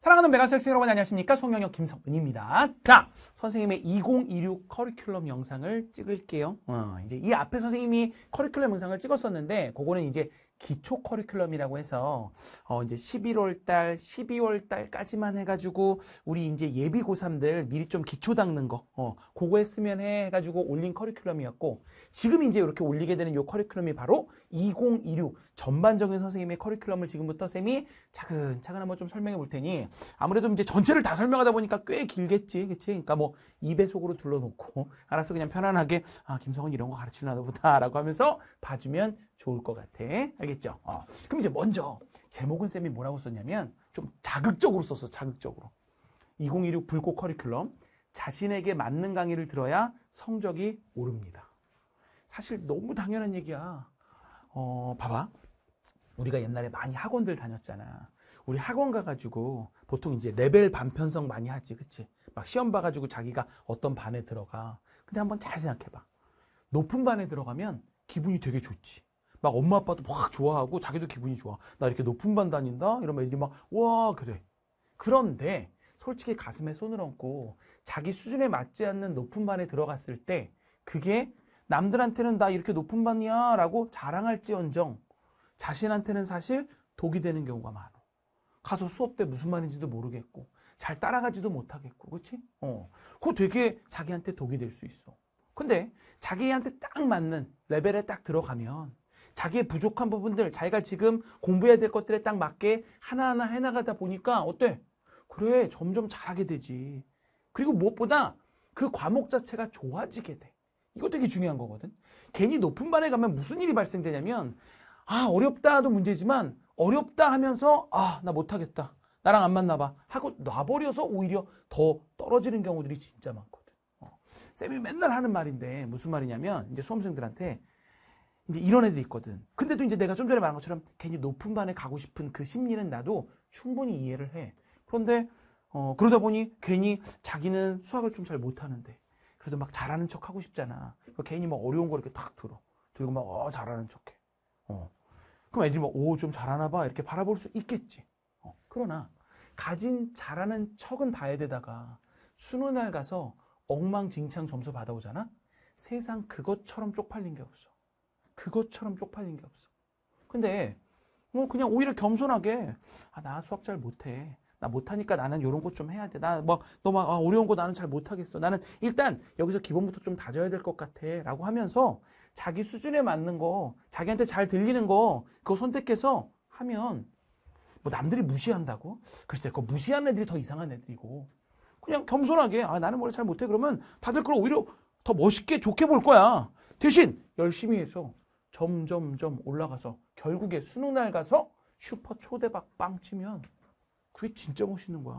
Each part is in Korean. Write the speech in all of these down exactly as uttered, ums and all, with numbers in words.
사랑하는 메가스 학생 여러분 안녕하십니까? 수학영역 김성은입니다. 자, 선생님의 이천이십육 커리큘럼 영상을 찍을게요. 어, 이제 이 앞에 선생님이 커리큘럼 영상을 찍었었는데 그거는 이제 기초 커리큘럼이라고 해서 어, 이제 십일월 달, 십이월 달까지만 해가지고 우리 이제 예비 고삼들 미리 좀 기초 닦는 거 어, 그거 했으면 해 해가지고 올린 커리큘럼이었고 지금 이제 이렇게 올리게 되는 이 커리큘럼이 바로 이천이십육 전반적인 선생님의 커리큘럼을 지금부터 쌤이 차근차근 한번 좀 설명해 볼 테니 아무래도 이제 전체를 다 설명하다 보니까 꽤 길겠지, 그치? 그러니까 뭐 이 배속으로 둘러놓고 알아서 그냥 편안하게 아 김성은 이런 거 가르치려나 보다라고 하면서 봐주면 좋을 것 같아. 알겠죠? 어. 그럼 이제 먼저 제목은 쌤이 뭐라고 썼냐면 좀 자극적으로 썼어. 자극적으로. 이천이십육 불꽃 커리큘럼 자신에게 맞는 강의를 들어야 성적이 오릅니다. 사실 너무 당연한 얘기야. 어, 봐봐. 우리가 옛날에 많이 학원들 다녔잖아. 우리 학원 가가지고 보통 이제 레벨 반편성 많이 하지. 그치? 막 시험 봐가지고 자기가 어떤 반에 들어가. 근데 한번 잘 생각해봐. 높은 반에 들어가면 기분이 되게 좋지. 막 엄마 아빠도 막 좋아하고 자기도 기분이 좋아. 나 이렇게 높은 반 다닌다? 이러면 애들이 막 와 그래. 그런데 솔직히 가슴에 손을 얹고 자기 수준에 맞지 않는 높은 반에 들어갔을 때 그게 남들한테는 나 이렇게 높은 반이야 라고 자랑할지언정 자신한테는 사실 독이 되는 경우가 많아. 가서 수업 때 무슨 말인지도 모르겠고 잘 따라가지도 못하겠고 그치? 어, 그거 되게 자기한테 독이 될 수 있어. 근데 자기한테 딱 맞는 레벨에 딱 들어가면 자기의 부족한 부분들, 자기가 지금 공부해야 될 것들에 딱 맞게 하나하나 해나가다 보니까 어때? 그래, 점점 잘하게 되지. 그리고 무엇보다 그 과목 자체가 좋아지게 돼. 이거 되게 중요한 거거든. 괜히 높은 반에 가면 무슨 일이 발생되냐면 아, 어렵다도 문제지만 어렵다 하면서 아, 나 못하겠다. 나랑 안 맞나 봐. 하고 놔버려서 오히려 더 떨어지는 경우들이 진짜 많거든. 어. 쌤이 맨날 하는 말인데 무슨 말이냐면 이제 수험생들한테 이제 이런 애들이 있거든. 근데 또 이제 내가 좀 전에 말한 것처럼 괜히 높은 반에 가고 싶은 그 심리는 나도 충분히 이해를 해. 그런데 어, 그러다 보니 괜히 자기는 수학을 좀 잘 못하는데 그래도 막 잘하는 척 하고 싶잖아. 괜히 막 어려운 거 이렇게 탁 들어. 들고 막 어, 잘하는 척해. 어. 그럼 애들이 막 오, 좀 잘하나 봐 이렇게 바라볼 수 있겠지. 어. 그러나 가진 잘하는 척은 다 해대다가 수능 날 가서 엉망진창 점수 받아오잖아. 세상 그것처럼 쪽팔린 게 없어. 그것처럼 쪽팔린 게 없어. 근데 뭐 그냥 오히려 겸손하게 아, 나 수학 잘 못해. 나 못하니까 나는 이런 거 좀 해야 돼. 나 막 너 막 아, 어려운 거 나는 잘 못하겠어. 나는 일단 여기서 기본부터 좀 다져야 될 것 같아. 라고 하면서 자기 수준에 맞는 거 자기한테 잘 들리는 거 그거 선택해서 하면 뭐 남들이 무시한다고? 글쎄 그거 무시하는 애들이 더 이상한 애들이고 그냥 겸손하게 아 나는 원래 잘 못해. 그러면 다들 그걸 오히려 더 멋있게 좋게 볼 거야. 대신 열심히 해서 점점점 올라가서 결국에 수능날 가서 슈퍼 초대박 빵 치면 그게 진짜 멋있는 거야.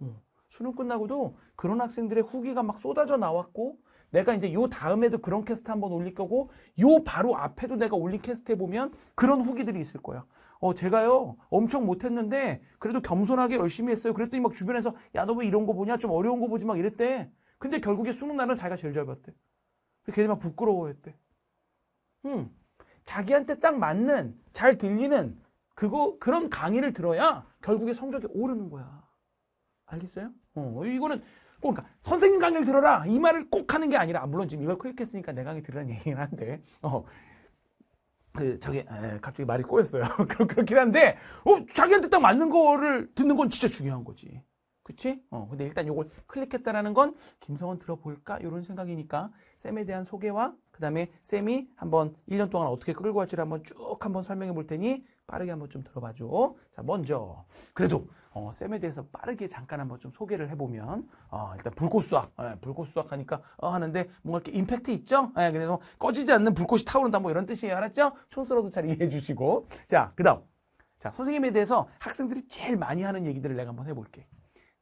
어. 수능 끝나고도 그런 학생들의 후기가 막 쏟아져 나왔고 내가 이제 요 다음에도 그런 캐스트 한번 올릴 거고 요 바로 앞에도 내가 올린 캐스트에 보면 그런 후기들이 있을 거야. 어 제가요 엄청 못했는데 그래도 겸손하게 열심히 했어요. 그랬더니 막 주변에서 야 너 왜 이런 거 보냐 좀 어려운 거 보지 막 이랬대. 근데 결국에 수능날은 자기가 제일 잘 봤대. 걔네 막 부끄러워했대. 음, 자기한테 딱 맞는, 잘 들리는 그거 그런 강의를 들어야 결국에 성적이 오르는 거야. 알겠어요? 어, 이거는 그러니까 선생님 강의를 들어라 이 말을 꼭 하는 게 아니라 물론 지금 이걸 클릭했으니까 내 강의 들으라는 얘기긴 한데 어, 그 저기 에, 갑자기 말이 꼬였어요. 그렇긴 한데 어, 자기한테 딱 맞는 거를 듣는 건 진짜 중요한 거지. 그치? 어, 근데 일단 요걸 클릭했다라는 건 김성은 들어볼까? 이런 생각이니까 쌤에 대한 소개와 그 다음에 쌤이 한번 일 년 동안 어떻게 끌고 갈지를 한번 쭉 한번 설명해 볼 테니 빠르게 한번 좀 들어봐줘. 자, 먼저 그래도 어, 쌤에 대해서 빠르게 잠깐 한번 좀 소개를 해보면 어, 일단 불꽃수학, 예, 불꽃수학 하니까 어, 하는데 뭔가 이렇게 임팩트 있죠? 예, 그래서 꺼지지 않는 불꽃이 타오른다 뭐 이런 뜻이에요. 알았죠? 촌스러워도 잘 이해해 주시고 자, 그 다음 자, 선생님에 대해서 학생들이 제일 많이 하는 얘기들을 내가 한번 해볼게.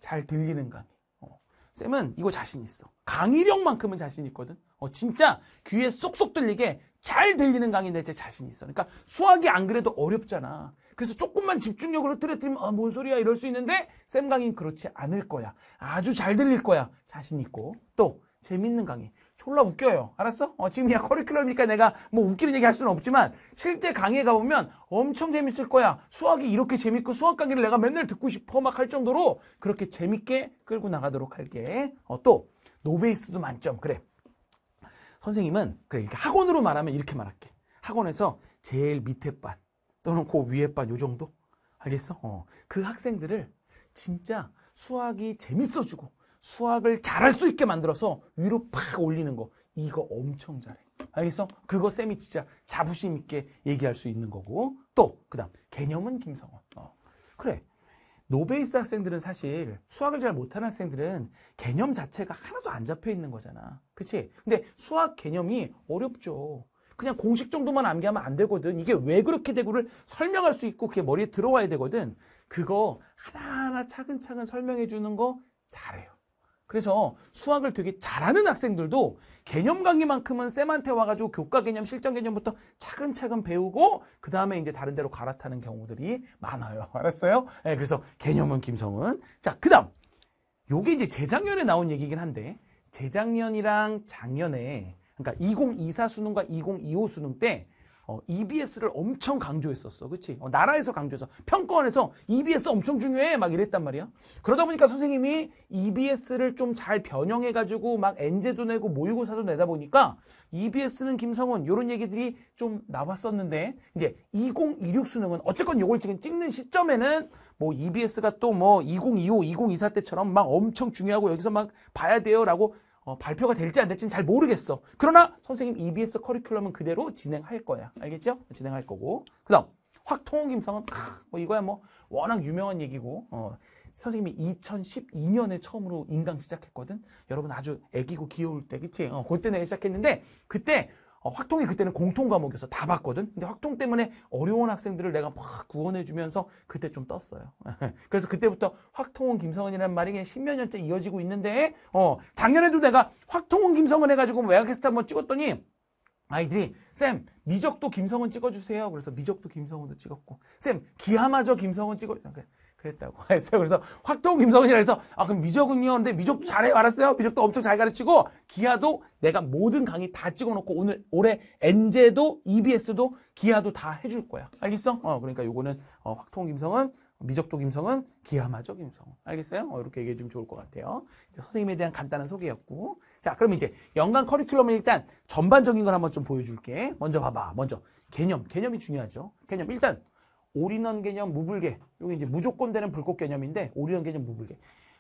잘 들리는 강의. 어. 쌤은 이거 자신 있어. 강의력만큼은 자신 있거든. 어, 진짜 귀에 쏙쏙 들리게 잘 들리는 강의인데 진짜 자신 있어. 그러니까 수학이 안 그래도 어렵잖아. 그래서 조금만 집중력으로 들여뜨리면 아, 뭔 소리야 이럴 수 있는데 쌤 강의는 그렇지 않을 거야. 아주 잘 들릴 거야. 자신 있고 또 재밌는 강의. 졸라 웃겨요. 알았어? 어, 지금 그냥 커리큘럼이니까 내가 뭐 웃기는 얘기 할 수는 없지만 실제 강의에 가보면 엄청 재밌을 거야. 수학이 이렇게 재밌고 수학 강의를 내가 맨날 듣고 싶어 막 할 정도로 그렇게 재밌게 끌고 나가도록 할게. 어, 또 노베이스도 만점. 그래. 선생님은 그래 학원으로 말하면 이렇게 말할게. 학원에서 제일 밑에 반 또는 그 위에 반 요 정도? 알겠어? 어, 그 학생들을 진짜 수학이 재밌어지고 수학을 잘할 수 있게 만들어서 위로 팍 올리는 거 이거 엄청 잘해. 알겠어? 그거 쌤이 진짜 자부심 있게 얘기할 수 있는 거고 또 그 다음 개념은 김성은. 어. 그래 노베이스 학생들은 사실 수학을 잘 못하는 학생들은 개념 자체가 하나도 안 잡혀 있는 거잖아. 그치? 근데 수학 개념이 어렵죠. 그냥 공식 정도만 암기하면 안 되거든. 이게 왜 그렇게 되고를 설명할 수 있고 그게 머리에 들어와야 되거든. 그거 하나하나 차근차근 설명해 주는 거 잘해요. 그래서 수학을 되게 잘하는 학생들도 개념 강의만큼은 쌤한테 와가지고 교과 개념, 실전 개념부터 차근차근 배우고 그 다음에 이제 다른 데로 갈아타는 경우들이 많아요. 알았어요? 네, 그래서 개념은 김성은. 자, 그 다음. 요게 이제 재작년에 나온 얘기긴 한데 재작년이랑 작년에 그러니까 이천이십사 수능과 이천이십오 수능 때 어, 이비에스를 엄청 강조했었어. 그치? 어, 나라에서 강조해서 평가원에서 이비에스 엄청 중요해 막 이랬단 말이야. 그러다 보니까 선생님이 이비에스를 좀 잘 변형해가지고 막 엔제도 내고 모의고사도 내다 보니까 이비에스는 김성은 이런 얘기들이 좀 나왔었는데 이제 이천이십육 수능은 어쨌건 요걸 지금 찍는 시점에는 뭐 이비에스가 또 뭐 이천이십오, 이천이십사 때처럼 막 엄청 중요하고 여기서 막 봐야 돼요 라고 어, 발표가 될지 안 될지는 잘 모르겠어. 그러나 선생님 이비에스 커리큘럼은 그대로 진행할 거야. 알겠죠? 진행할 거고. 그 다음 확통원 김성은 뭐 이거야 뭐 워낙 유명한 얘기고 어, 선생님이 이천십이 년에 처음으로 인강 시작했거든. 여러분 아주 애기고 귀여울 때 그치? 어, 그때 내가 시작했는데 그때 어, 확통이 그때는 공통 과목이어서 다 봤거든. 근데 확통 때문에 어려운 학생들을 내가 막 구원해주면서 그때 좀 떴어요. 그래서 그때부터 확통은 김성은이라는 말이 그냥 십몇 년째 이어지고 있는데 어, 작년에도 내가 확통은 김성은 해가지고 외곽캐스트 한번 찍었더니 아이들이 쌤 미적도 김성은 찍어주세요. 그래서 미적도 김성은도 찍었고 쌤 기하마저 김성은 찍어 그랬다고 했어요. 그래서 확통 김성은이라 해서 아 그럼 미적은요? 근데 미적도 잘해요. 알았어요. 미적도 엄청 잘 가르치고 기하도 내가 모든 강의 다 찍어놓고 오늘 올해 엔제도 이비에스도 기하도 다 해줄 거야. 알겠어? 어 그러니까 요거는 어, 확통 김성은 미적도 김성은 기하마저 김성은. 알겠어요? 어, 이렇게 얘기해주면 좋을 것 같아요. 이제 선생님에 대한 간단한 소개였고 자 그럼 이제 연간 커리큘럼을 일단 전반적인 걸 한번 좀 보여줄게. 먼저 봐봐. 먼저 개념. 개념이 중요하죠. 개념 일단 올인원 개념 무불개 이게 이제 무조건 되는 불꽃 개념인데 올인원 개념 무불개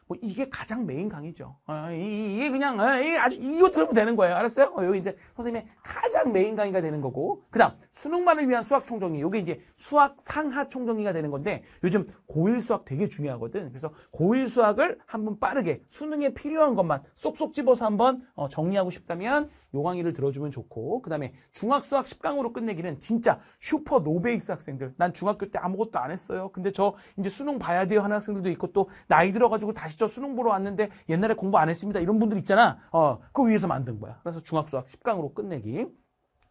뭐 이게 가장 메인 강의죠. 아, 이게 그냥 아, 이게 아주 이거 들으면 되는 거예요. 알았어요? 어, 이게 이제 선생님의 가장 메인 강의가 되는 거고 그다음 수능만을 위한 수학 총정리 이게 이제 수학 상하 총정리가 되는 건데 요즘 고일 수학 되게 중요하거든. 그래서 고일 수학을 한번 빠르게 수능에 필요한 것만 쏙쏙 집어서 한번 어, 정리하고 싶다면 요 강의를 들어주면 좋고 그 다음에 중학수학 십 강으로 끝내기는 진짜 슈퍼 노베이스 학생들 난 중학교 때 아무것도 안 했어요. 근데 저 이제 수능 봐야 돼요 하는 학생들도 있고 또 나이 들어가지고 다시 저 수능 보러 왔는데 옛날에 공부 안 했습니다. 이런 분들 있잖아. 어, 그 위해서 만든 거야. 그래서 중학수학 십 강으로 끝내기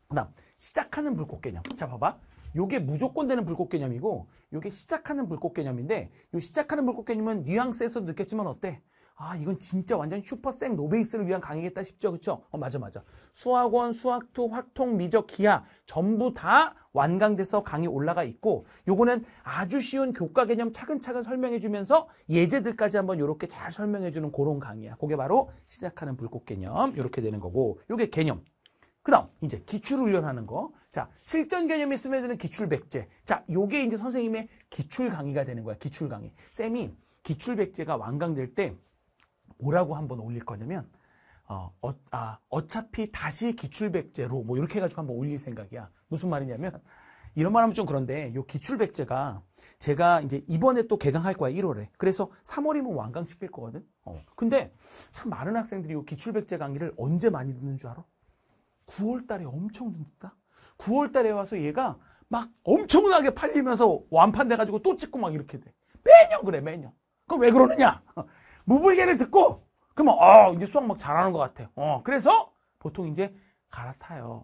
그 다음 시작하는 불꽃 개념 자 봐봐. 요게 무조건 되는 불꽃 개념이고 요게 시작하는 불꽃 개념인데 요 시작하는 불꽃 개념은 뉘앙스에서 느꼈지만 어때? 아 이건 진짜 완전 슈퍼 생 노베이스를 위한 강의겠다 싶죠. 그쵸? 어 맞아 맞아. 수학원, 수학투, 확통, 미적, 기하 전부 다 완강돼서 강의 올라가 있고 요거는 아주 쉬운 교과 개념 차근차근 설명해주면서 예제들까지 한번 요렇게 잘 설명해주는 그런 강의야. 그게 바로 시작하는 불꽃 개념 요렇게 되는 거고 요게 개념. 그 다음 이제 기출훈련하는 거. 자 실전 개념이 스며드는 기출백제. 자 요게 이제 선생님의 기출 강의가 되는 거야. 기출 강의. 쌤이 기출백제가 완강될 때 뭐라고 한번 올릴 거냐면 어, 어, 아, 어차피 다시 기출백제로 뭐 이렇게 해가지고 한번 올릴 생각이야. 무슨 말이냐면 이런 말 하면 좀 그런데 요 기출백제가 제가 이제 이번에 또 개강할 거야. 일월에. 그래서 삼월이면 완강시킬 거거든. 어. 근데 참 많은 학생들이 요 기출백제 강의를 언제 많이 듣는 줄 알아? 구월 달에 엄청 듣는다. 구월 달에 와서 얘가 막 엄청나게 팔리면서 완판돼가지고 또 찍고 막 이렇게 돼. 매년 그래 매년. 그럼 왜 그러느냐? 무불개를 듣고 그러면 어 이제 수학 막 잘하는 것 같아요. 어 그래서 보통 이제 갈아타요.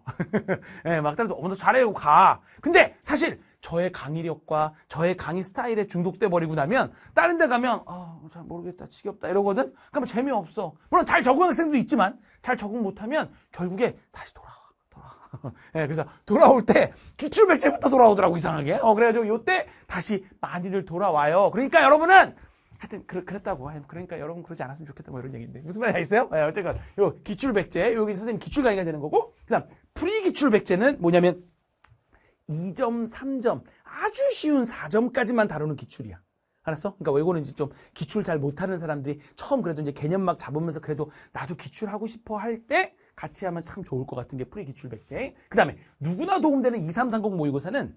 예, 막 따라서 어머 너 잘해 하고 가. 근데 사실 저의 강의력과 저의 강의 스타일에 중독돼 버리고 나면 다른 데 가면 아, 잘 모르겠다, 지겹다 이러거든? 그러면 재미없어. 물론 잘 적응한 학생도 있지만 잘 적응 못하면 결국에 다시 돌아와. 돌아와. 네, 그래서 돌아올 때 기출백제부터 돌아오더라고, 이상하게. 어, 그래가지고 요때 다시 많이들 돌아와요. 그러니까 여러분은 하여튼 그, 그랬다고. 그러니까 여러분 그러지 않았으면 좋겠다 뭐 이런 얘기인데 무슨 말인지 알겠어요? 네, 어쨌건 요 기출백제, 여기 선생님 기출강의가 되는 거고, 그 다음 프리기출백제는 뭐냐면 이 점, 삼 점, 아주 쉬운 사 점까지만 다루는 기출이야. 알았어? 그러니까 외고는 이제 좀 기출 잘 못하는 사람들이 처음 그래도 이제 개념 막 잡으면서 그래도 나도 기출하고 싶어 할 때 같이 하면 참 좋을 것 같은 게 프리기출백제. 그 다음에 누구나 도움되는 이삼삼공 모의고사는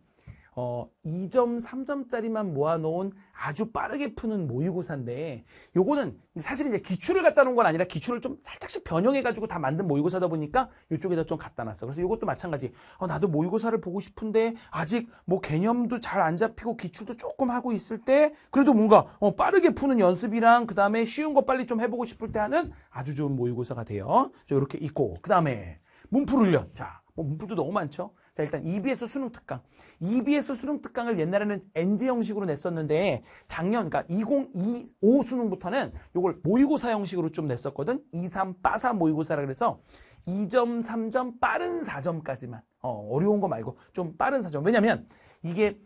어, 이 점, 삼 점짜리만 모아놓은 아주 빠르게 푸는 모의고사인데, 요거는 사실 이제 기출을 갖다 놓은 건 아니라 기출을 좀 살짝씩 변형해가지고 다 만든 모의고사다 보니까 요쪽에다 좀 갖다 놨어. 그래서 요것도 마찬가지. 어, 나도 모의고사를 보고 싶은데, 아직 뭐 개념도 잘 안 잡히고 기출도 조금 하고 있을 때, 그래도 뭔가 어, 빠르게 푸는 연습이랑, 그 다음에 쉬운 거 빨리 좀 해보고 싶을 때 하는 아주 좋은 모의고사가 돼요. 요렇게 있고, 그 다음에 문풀훈련. 자, 뭐 문풀도 너무 많죠? 자, 일단 이비에스 수능특강. 이비에스 수능특강을 옛날에는 엔제 형식으로 냈었는데 작년, 그러니까 이천이십오 수능부터는 이걸 모의고사 형식으로 좀 냈었거든. 이삼빠사모의고사라 그래서 이 점, 삼 점, 빠른 사 점까지만. 어, 어려운 거 말고 좀 빠른 사 점. 왜냐면 이게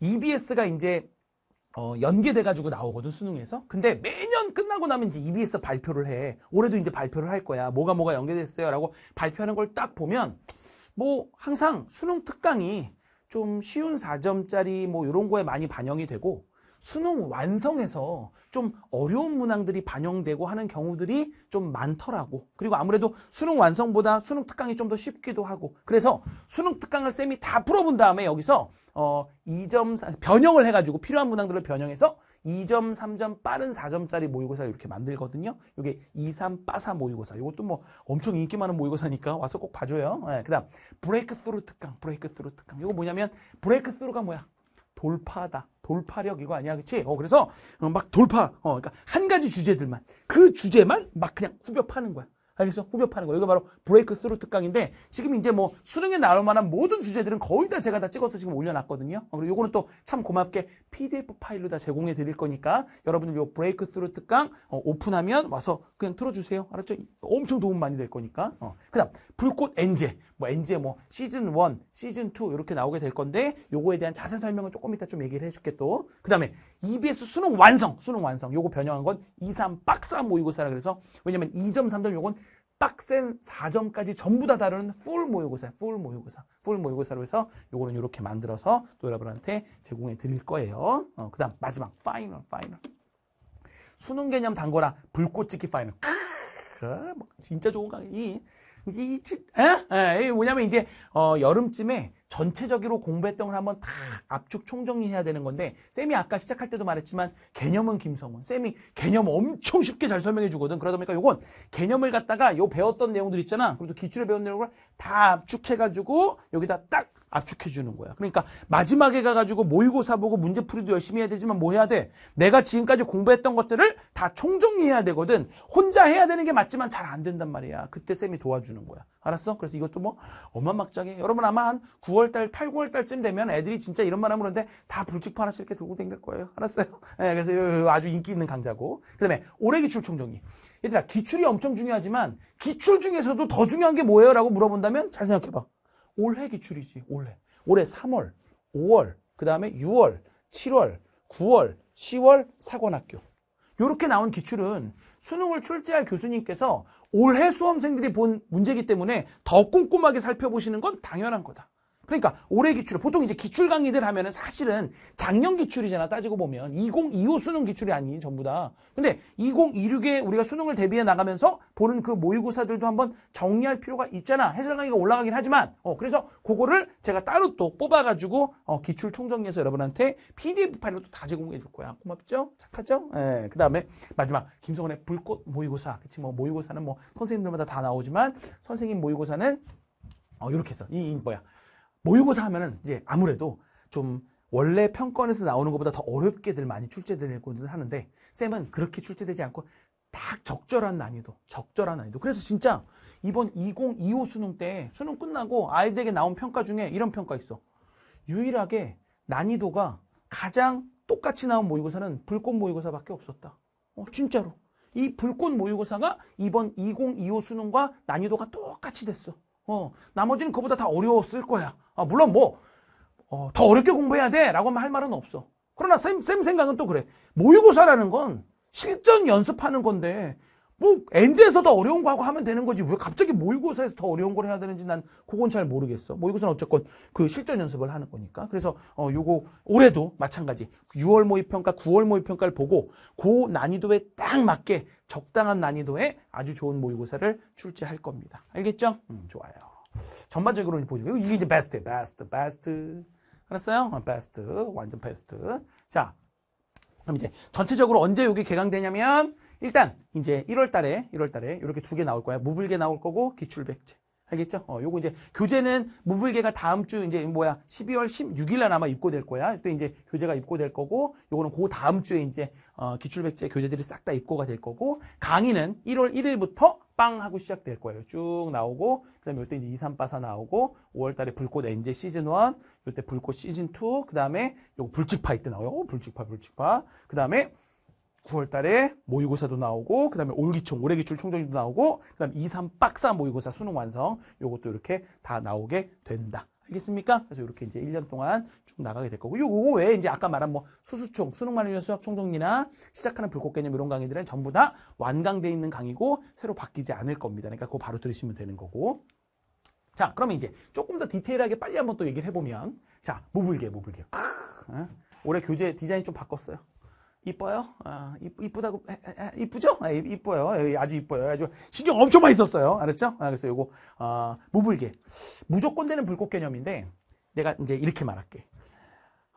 이비에스가 이제 어, 연계돼가지고 나오거든, 수능에서. 근데 매년 끝나고 나면 이제 이비에스 발표를 해. 올해도 이제 발표를 할 거야. 뭐가 뭐가 연계됐어요 라고 발표하는 걸 딱 보면 뭐 항상 수능 특강이 좀 쉬운 사 점짜리 뭐 이런 거에 많이 반영이 되고, 수능 완성에서 좀 어려운 문항들이 반영되고 하는 경우들이 좀 많더라고. 그리고 아무래도 수능 완성보다 수능 특강이 좀 더 쉽기도 하고. 그래서 수능 특강을 쌤이 다 풀어본 다음에 여기서 어 이 점 변형을 해가지고 필요한 문항들을 변형해서 이 점, 삼 점, 빠른 사 점짜리 모의고사 이렇게 만들거든요. 이게 이삼빠사 모의고사. 이것도 뭐 엄청 인기 많은 모의고사니까 와서 꼭 봐줘요. 네, 그 다음 브레이크스루 특강. 브레이크스루 특강. 이거 뭐냐면 브레이크스루가 뭐야? 돌파다. 돌파력 이거 아니야, 그치? 어, 그래서 막 돌파. 어, 그러니까 한 가지 주제들만, 그 주제만 막 그냥 후벼 파는 거야. 알겠어? 후벼 파는 거. 이거 바로 브레이크스루 특강인데, 지금 이제 뭐 수능에 나올 만한 모든 주제들은 거의 다 제가 다 찍어서 지금 올려놨거든요. 어, 그리고 요거는 또 참 고맙게 피디에프 파일로 다 제공해 드릴 거니까 여러분들 요 브레이크스루 특강 어, 오픈하면 와서 그냥 틀어주세요. 알았죠? 엄청 도움 많이 될 거니까. 어. 그 다음 불꽃엔제. 뭐 엔제 뭐 시즌 일, 시즌 이 이렇게 나오게 될 건데, 요거에 대한 자세 설명은 조금 이따 좀 얘기를 해줄게 또. 그 다음에 이비에스 수능 완성. 수능 완성. 요거 변형한 건 이삼박사 모의고사라 그래서, 왜냐면 이 점, 삼 점 요건 빡센 사 점까지 전부 다 다루는 풀 모의고사, 풀 모의고사, 풀 모의고사로 해서 요거는 이렇게 만들어서 또 여러분한테 제공해 드릴 거예요. 어, 그 다음 마지막 파이널, 파이널. 수능 개념 단거라 불꽃찍기 파이널. 크으, 진짜 좋은 강의. 이게, 에? 에, 뭐냐면 이제 어, 여름쯤에 전체적으로 공부했던 걸 한번 다 압축 총정리해야 되는 건데, 쌤이 아까 시작할 때도 말했지만 개념은 김성은. 쌤이 개념 엄청 쉽게 잘 설명해 주거든. 그러다 보니까 요건 개념을 갖다가 요 배웠던 내용들 있잖아. 그리고 기출에 배운 내용을 다 압축해가지고 여기다 딱 압축해 주는 거야. 그러니까 마지막에 가가지고 모의고사 보고 문제풀이도 열심히 해야 되지만 뭐 해야 돼? 내가 지금까지 공부했던 것들을 다 총정리해야 되거든. 혼자 해야 되는 게 맞지만 잘 안 된단 말이야. 그때 쌤이 도와주는 거야. 알았어? 그래서 이것도 뭐 어마막장해. 여러분 아마 한 구월 달, 팔, 구월 달쯤 되면 애들이 진짜 이런 말 하면 그런데 다 불찍파 하나씩 이렇게 들고 댕길 거예요. 알았어요? 네, 그래서 요, 요, 아주 인기 있는 강좌고. 그 다음에 올해 기출 총정리. 얘들아, 기출이 엄청 중요하지만 기출 중에서도 더 중요한 게 뭐예요? 라고 물어본다면 잘 생각해봐. 올해 기출이지, 올해. 올해 삼월, 오월, 그 다음에 유월, 칠월, 구월, 시월, 사관학교. 요렇게 나온 기출은 수능을 출제할 교수님께서 올해 수험생들이 본 문제이기 때문에 더 꼼꼼하게 살펴보시는 건 당연한 거다. 그러니까 올해 기출, 보통 이제 기출 강의들 하면은 사실은 작년 기출이잖아, 따지고 보면. 이천이십오 수능 기출이 아닌 전부 다. 근데 이천이십육에 우리가 수능을 대비해 나가면서 보는 그 모의고사들도 한번 정리할 필요가 있잖아. 해설 강의가 올라가긴 하지만. 어, 그래서 그거를 제가 따로 또 뽑아가지고 어, 기출 총정리해서 여러분한테 피디에프 파일로 또 다 제공해 줄 거야. 고맙죠? 착하죠? 예. 그 다음에 마지막 김성은의 불꽃 모의고사. 그치? 뭐 모의고사는 뭐 선생님들마다 다 나오지만 선생님 모의고사는 어, 이렇게 해서 이, 이 뭐야? 모의고사 하면은 이제 아무래도 좀 원래 평가원에서 나오는 것보다 더 어렵게들 많이 출제되고는 하는데, 쌤은 그렇게 출제되지 않고 딱 적절한 난이도, 적절한 난이도. 그래서 진짜 이번 이천이십오 수능 때 수능 끝나고 아이들에게 나온 평가 중에 이런 평가 있어. 유일하게 난이도가 가장 똑같이 나온 모의고사는 불꽃 모의고사밖에 없었다. 어, 진짜로. 이 불꽃 모의고사가 이번 이천이십오 수능과 난이도가 똑같이 됐어. 어, 나머지는 그보다 다 어려웠을 거야. 아, 물론 뭐, 어, 더 어렵게 공부해야 돼 라고 할 말은 없어. 그러나 쌤, 쌤 생각은 또 그래. 모의고사라는 건 실전 연습하는 건데 뭐 엔제에서 더 어려운 거 하고 하면 되는 거지 왜 갑자기 모의고사에서 더 어려운 걸 해야 되는지 난 그건 잘 모르겠어. 모의고사는 어쨌건 그 실전 연습을 하는 거니까. 그래서 어 요거 올해도 마찬가지 유월 모의평가, 구월 모의평가를 보고 그 난이도에 딱 맞게 적당한 난이도에 아주 좋은 모의고사를 출제할 겁니다. 알겠죠? 음, 좋아요. 전반적으로는 보죠. 이게 이제 베스트, 베스트, 베스트. 알았어요? 베스트, 완전 베스트. 자, 그럼 이제 전체적으로 언제 이게 개강되냐면 일단 이제 일월 달에 일월 달에 이렇게 두 개 나올 거야. 무불개 나올 거고 기출백제. 알겠죠? 어, 요거 이제 교재는 무불개가 다음 주 이제 뭐야 십이월 십육일날 아마 입고될 거야. 또 이제 교재가 입고될 거고 요거는 그 다음 주에 이제 어, 기출백제 교재들이 싹 다 입고가 될 거고 강의는 일월 일일부터 빵 하고 시작될 거예요. 쭉 나오고 그다음에 이때 이제 이삼빠사 나오고 오월 달에 불꽃엔제 시즌 일, 요때 불꽃 시즌 이, 그다음에 요거 불찍파 이때 나와요. 오, 불찍파, 불찍파. 그다음에 구월 달에 모의고사도 나오고 그 다음에 올기총, 올해 기출 총정리도 나오고 그 다음에 이삼박사 모의고사 수능 완성 요것도 이렇게 다 나오게 된다. 알겠습니까? 그래서 이렇게 이제 일 년 동안 쭉 나가게 될 거고 요거 외에 이제 아까 말한 뭐 수수총, 수능만을 위한 수학 총정리나 시작하는 불꽃 개념 이런 강의들은 전부 다 완강돼 있는 강의고 새로 바뀌지 않을 겁니다. 그러니까 그거 바로 들으시면 되는 거고 자 그러면 이제 조금 더 디테일하게 빨리 한번 또 얘기를 해보면 자 무불개, 무불개 크, 올해 교재 디자인 좀 바꿨어요. 이뻐요? 아, 이쁘다고, 이쁘죠? 아, 이뻐요. 아주 이뻐요. 아주 신경 엄청 많이 썼어요. 알았죠? 아, 그래서 요거, 어, 무불개. 무조건 되는 불꽃 개념인데, 내가 이제 이렇게 말할게.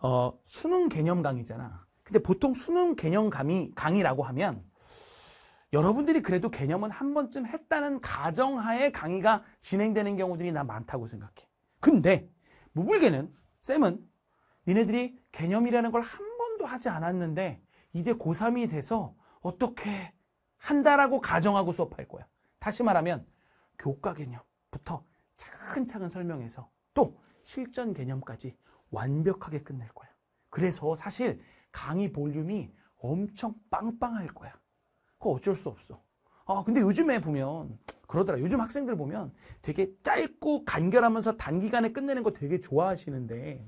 어, 수능 개념 강의잖아. 근데 보통 수능 개념 강의, 강의라고 하면, 여러분들이 그래도 개념은 한 번쯤 했다는 가정하에 강의가 진행되는 경우들이 나 많다고 생각해. 근데, 무불개는, 쌤은, 니네들이 개념이라는 걸 한 번도 하지 않았는데, 이제 고삼이 돼서 어떻게 한다라고 가정하고 수업할 거야. 다시 말하면 교과 개념부터 차근차근 설명해서 또 실전 개념까지 완벽하게 끝낼 거야. 그래서 사실 강의 볼륨이 엄청 빵빵할 거야. 그거 어쩔 수 없어. 아, 근데 요즘에 보면 그러더라. 요즘 학생들 보면 되게 짧고 간결하면서 단기간에 끝내는 거 되게 좋아하시는데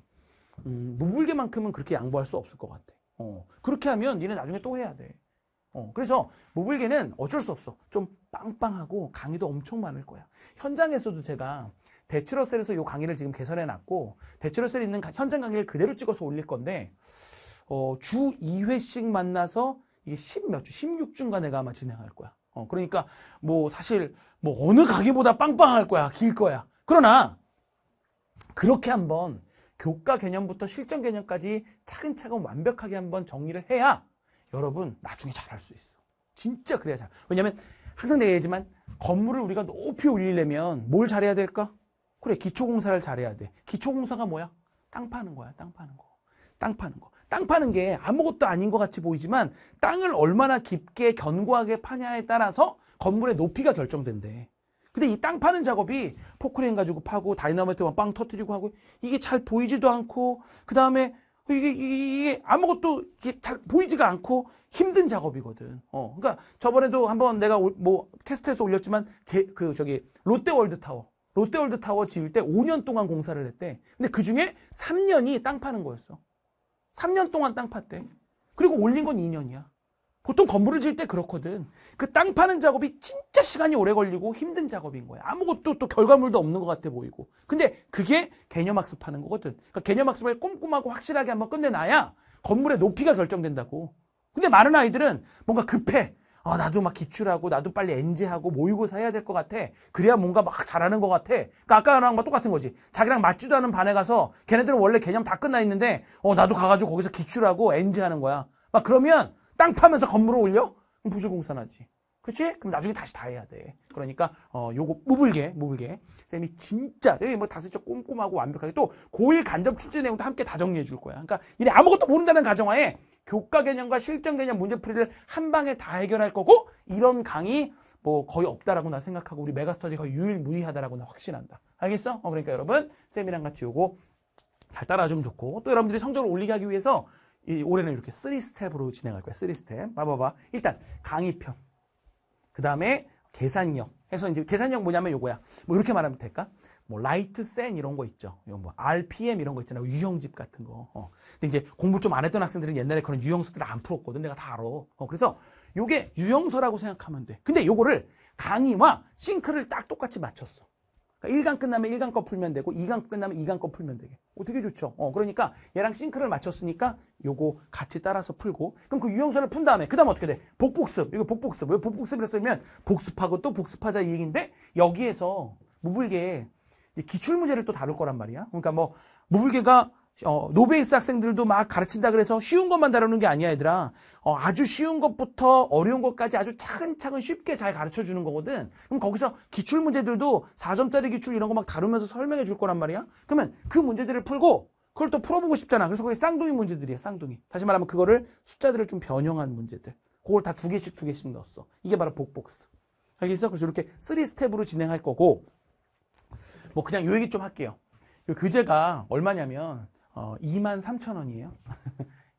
음, 무불개만큼은 그렇게 양보할 수 없을 것 같아. 어, 그렇게 하면 니네 나중에 또 해야 돼. 어, 그래서 무불개는 어쩔 수 없어. 좀 빵빵하고 강의도 엄청 많을 거야. 현장에서도 제가 대치러셀에서 이 강의를 지금 개설해놨고 대치러셀에 있는 가, 현장 강의를 그대로 찍어서 올릴 건데 어, 주 이 회씩 만나서 이게 십몇 주, 십육 주간에 아마 진행할 거야. 어, 그러니까 뭐 사실 뭐 어느 강의보다 빵빵할 거야. 길 거야. 그러나 그렇게 한번 교과 개념부터 실전 개념까지 차근차근 완벽하게 한번 정리를 해야 여러분 나중에 잘할 수 있어. 진짜 그래야 잘. 왜냐면 항상 내가 얘기하지만 건물을 우리가 높이 올리려면 뭘 잘해야 될까? 그래 기초공사를 잘해야 돼. 기초공사가 뭐야? 땅 파는 거야. 땅 파는 거. 땅 파는 거. 땅 파는 게 아무것도 아닌 것 같이 보이지만 땅을 얼마나 깊게 견고하게 파냐에 따라서 건물의 높이가 결정된대. 근데 이 땅 파는 작업이 포크레인 가지고 파고 다이너마이트 막 빵 터뜨리고 하고 이게 잘 보이지도 않고 그 다음에 이게, 이게 아무것도 이게 잘 보이지가 않고 힘든 작업이거든. 어, 그러니까 저번에도 한번 내가 뭐 테스트해서 올렸지만 제 그 저기 롯데월드타워 롯데월드타워 지을 때 오 년 동안 공사를 했대. 근데 그 중에 삼 년이 땅 파는 거였어. 삼 년 동안 땅 팠대. 그리고 올린 건 이 년이야. 보통 건물을 지을 때 그렇거든. 그 땅 파는 작업이 진짜 시간이 오래 걸리고 힘든 작업인 거야. 아무것도 또 결과물도 없는 것 같아 보이고. 근데 그게 개념 학습하는 거거든. 그러니까 개념 학습을 꼼꼼하고 확실하게 한번 끝내놔야 건물의 높이가 결정된다고. 근데 많은 아이들은 뭔가 급해. 아, 나도 막 기출하고 나도 빨리 엔제하고 모의고사 해야 될 것 같아. 그래야 뭔가 막 잘하는 것 같아. 그러니까 아까 나온 거 똑같은 거지. 자기랑 맞지도 않은 반에 가서 걔네들은 원래 개념 다 끝나 있는데 어 나도 가가지고 거기서 기출하고 엔제하는 거야. 막 그러면 땅 파면서 건물을 올려? 그럼 부실공사나지. 그치? 그럼 나중에 다시 다 해야 돼. 그러니까, 어, 요거, 무불개, 무불개. 쌤이 진짜, 여기 뭐 다섯째 꼼꼼하고 완벽하게 또 고일 간접 출제 내용도 함께 다 정리해 줄 거야. 그러니까, 이래 아무것도 모른다는 가정하에 교과 개념과 실전 개념 문제풀이를 한 방에 다 해결할 거고, 이런 강의 뭐 거의 없다라고 나 생각하고, 우리 메가스터디가 유일무이하다라고 나 확신한다. 알겠어? 어, 그러니까 여러분, 쌤이랑 같이 요거 잘 따라주면 좋고, 또 여러분들이 성적을 올리게 하기 위해서 이 올해는 이렇게 쓰리 스텝으로 진행할 거야. 쓰리 스텝. 봐봐봐. 일단 강의편, 그 다음에 계산력 해서 이제 계산력 뭐냐면 요거야. 뭐 이렇게 말하면 될까? 뭐 라이트 센 이런 거 있죠. 이런 뭐 알피엠 이런 거 있잖아요. 유형집 같은 거. 어. 근데 이제 공부 좀 안 했던 학생들은 옛날에 그런 유형서들을 안 풀었거든. 내가 다 알아. 어. 그래서 요게 유형서라고 생각하면 돼. 근데 요거를 강의와 싱크를 딱 똑같이 맞췄어. 그러니까 일 강 끝나면 일 강 거 풀면 되고, 이 강 끝나면 이 강 거 풀면 되게. 어, 되게 좋죠. 어, 그러니까 얘랑 싱크를 맞췄으니까 요거 같이 따라서 풀고, 그럼 그 유형서를 푼 다음에 그 다음 어떻게 돼? 복복습. 이거 복복습. 왜 복복습이라 쓰면 복습하고 또 복습하자 이 얘기인데, 여기에서 무불개 기출문제를 또 다룰 거란 말이야. 그러니까 뭐 무불개가 어, 노베이스 학생들도 막 가르친다 그래서 쉬운 것만 다루는 게 아니야, 얘들아. 어, 아주 쉬운 것부터 어려운 것까지 아주 차근차근 쉽게 잘 가르쳐주는 거거든. 그럼 거기서 기출문제들도 사 점짜리 기출 이런 거 막 다루면서 설명해 줄 거란 말이야. 그러면 그 문제들을 풀고 그걸 또 풀어보고 싶잖아. 그래서 거기 쌍둥이 문제들이야, 쌍둥이. 다시 말하면 그거를 숫자들을 좀 변형한 문제들. 그걸 다 두 개씩 두 개씩 넣었어. 이게 바로 복복습. 알겠어? 그래서 이렇게 쓰리 스텝으로 진행할 거고, 뭐 그냥 요 얘기 좀 할게요. 요 교재가 얼마냐면 어, 이만 삼천 원이에요.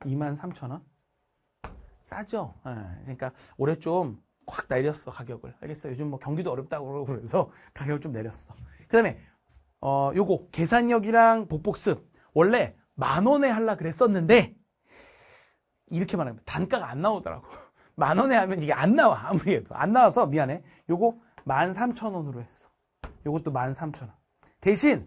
이만 삼천 원. 싸죠? 네. 그러니까 올해 좀 확 내렸어, 가격을. 알겠어요? 요즘 뭐 경기도 어렵다고 그래서 가격을 좀 내렸어. 그 다음에 어, 요거 계산력이랑 복복습 원래 만 원에 하려고 그랬었는데, 이렇게 말하면 단가가 안 나오더라고. 만 원에 하면 이게 안 나와. 아무리 해도 안 나와서 미안해. 요거 만 삼천 원으로 했어. 요것도 만 삼천 원. 대신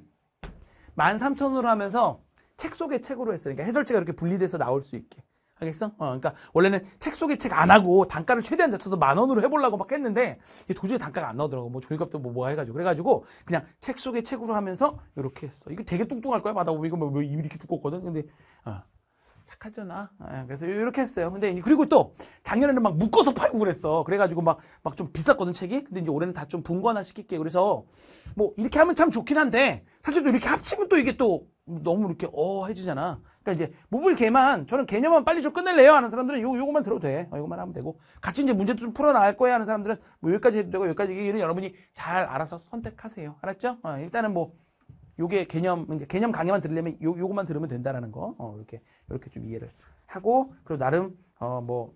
만 삼천 원으로 하면서 책 속의 책으로 했어요. 그러니까 해설지가 이렇게 분리돼서 나올 수 있게. 알겠어? 어, 그러니까 원래는 책 속의 책 안 하고 단가를 최대한 낮춰서 만 원으로 해보려고 막 했는데 이게 도저히 단가가 안 나오더라고. 뭐 조이값도 뭐 뭐 해가지고 그래가지고 그냥 책 속의 책으로 하면서 이렇게 했어. 이거 되게 뚱뚱할 거야. 받아보면 이거 뭐 이렇게 두껍거든. 근데 어, 착하잖아. 어, 그래서 이렇게 했어요. 근데 그리고 또 작년에는 막 묶어서 팔고 그랬어. 그래가지고 막 막 좀 비쌌거든, 책이. 근데 이제 올해는 다 좀 분권화 시킬게. 그래서 뭐 이렇게 하면 참 좋긴 한데 사실 또 이렇게 합치면 또 이게 또 너무 이렇게 어 해지잖아. 그러니까 이제 무불개만, 저는 개념만 빨리 좀 끝낼래요 하는 사람들은 요, 요거만 들어도 돼. 어, 요거만 하면 되고, 같이 이제 문제도 좀 풀어나갈 거야 하는 사람들은 뭐 여기까지 해도 되고, 여기까지 얘기는 여러분이 잘 알아서 선택하세요. 알았죠? 어, 일단은 뭐 요게 개념, 이제 개념 강의만 들으려면 요, 요거만 들으면 된다라는 거. 어, 이렇게 이렇게 좀 이해를 하고, 그리고 나름 어, 뭐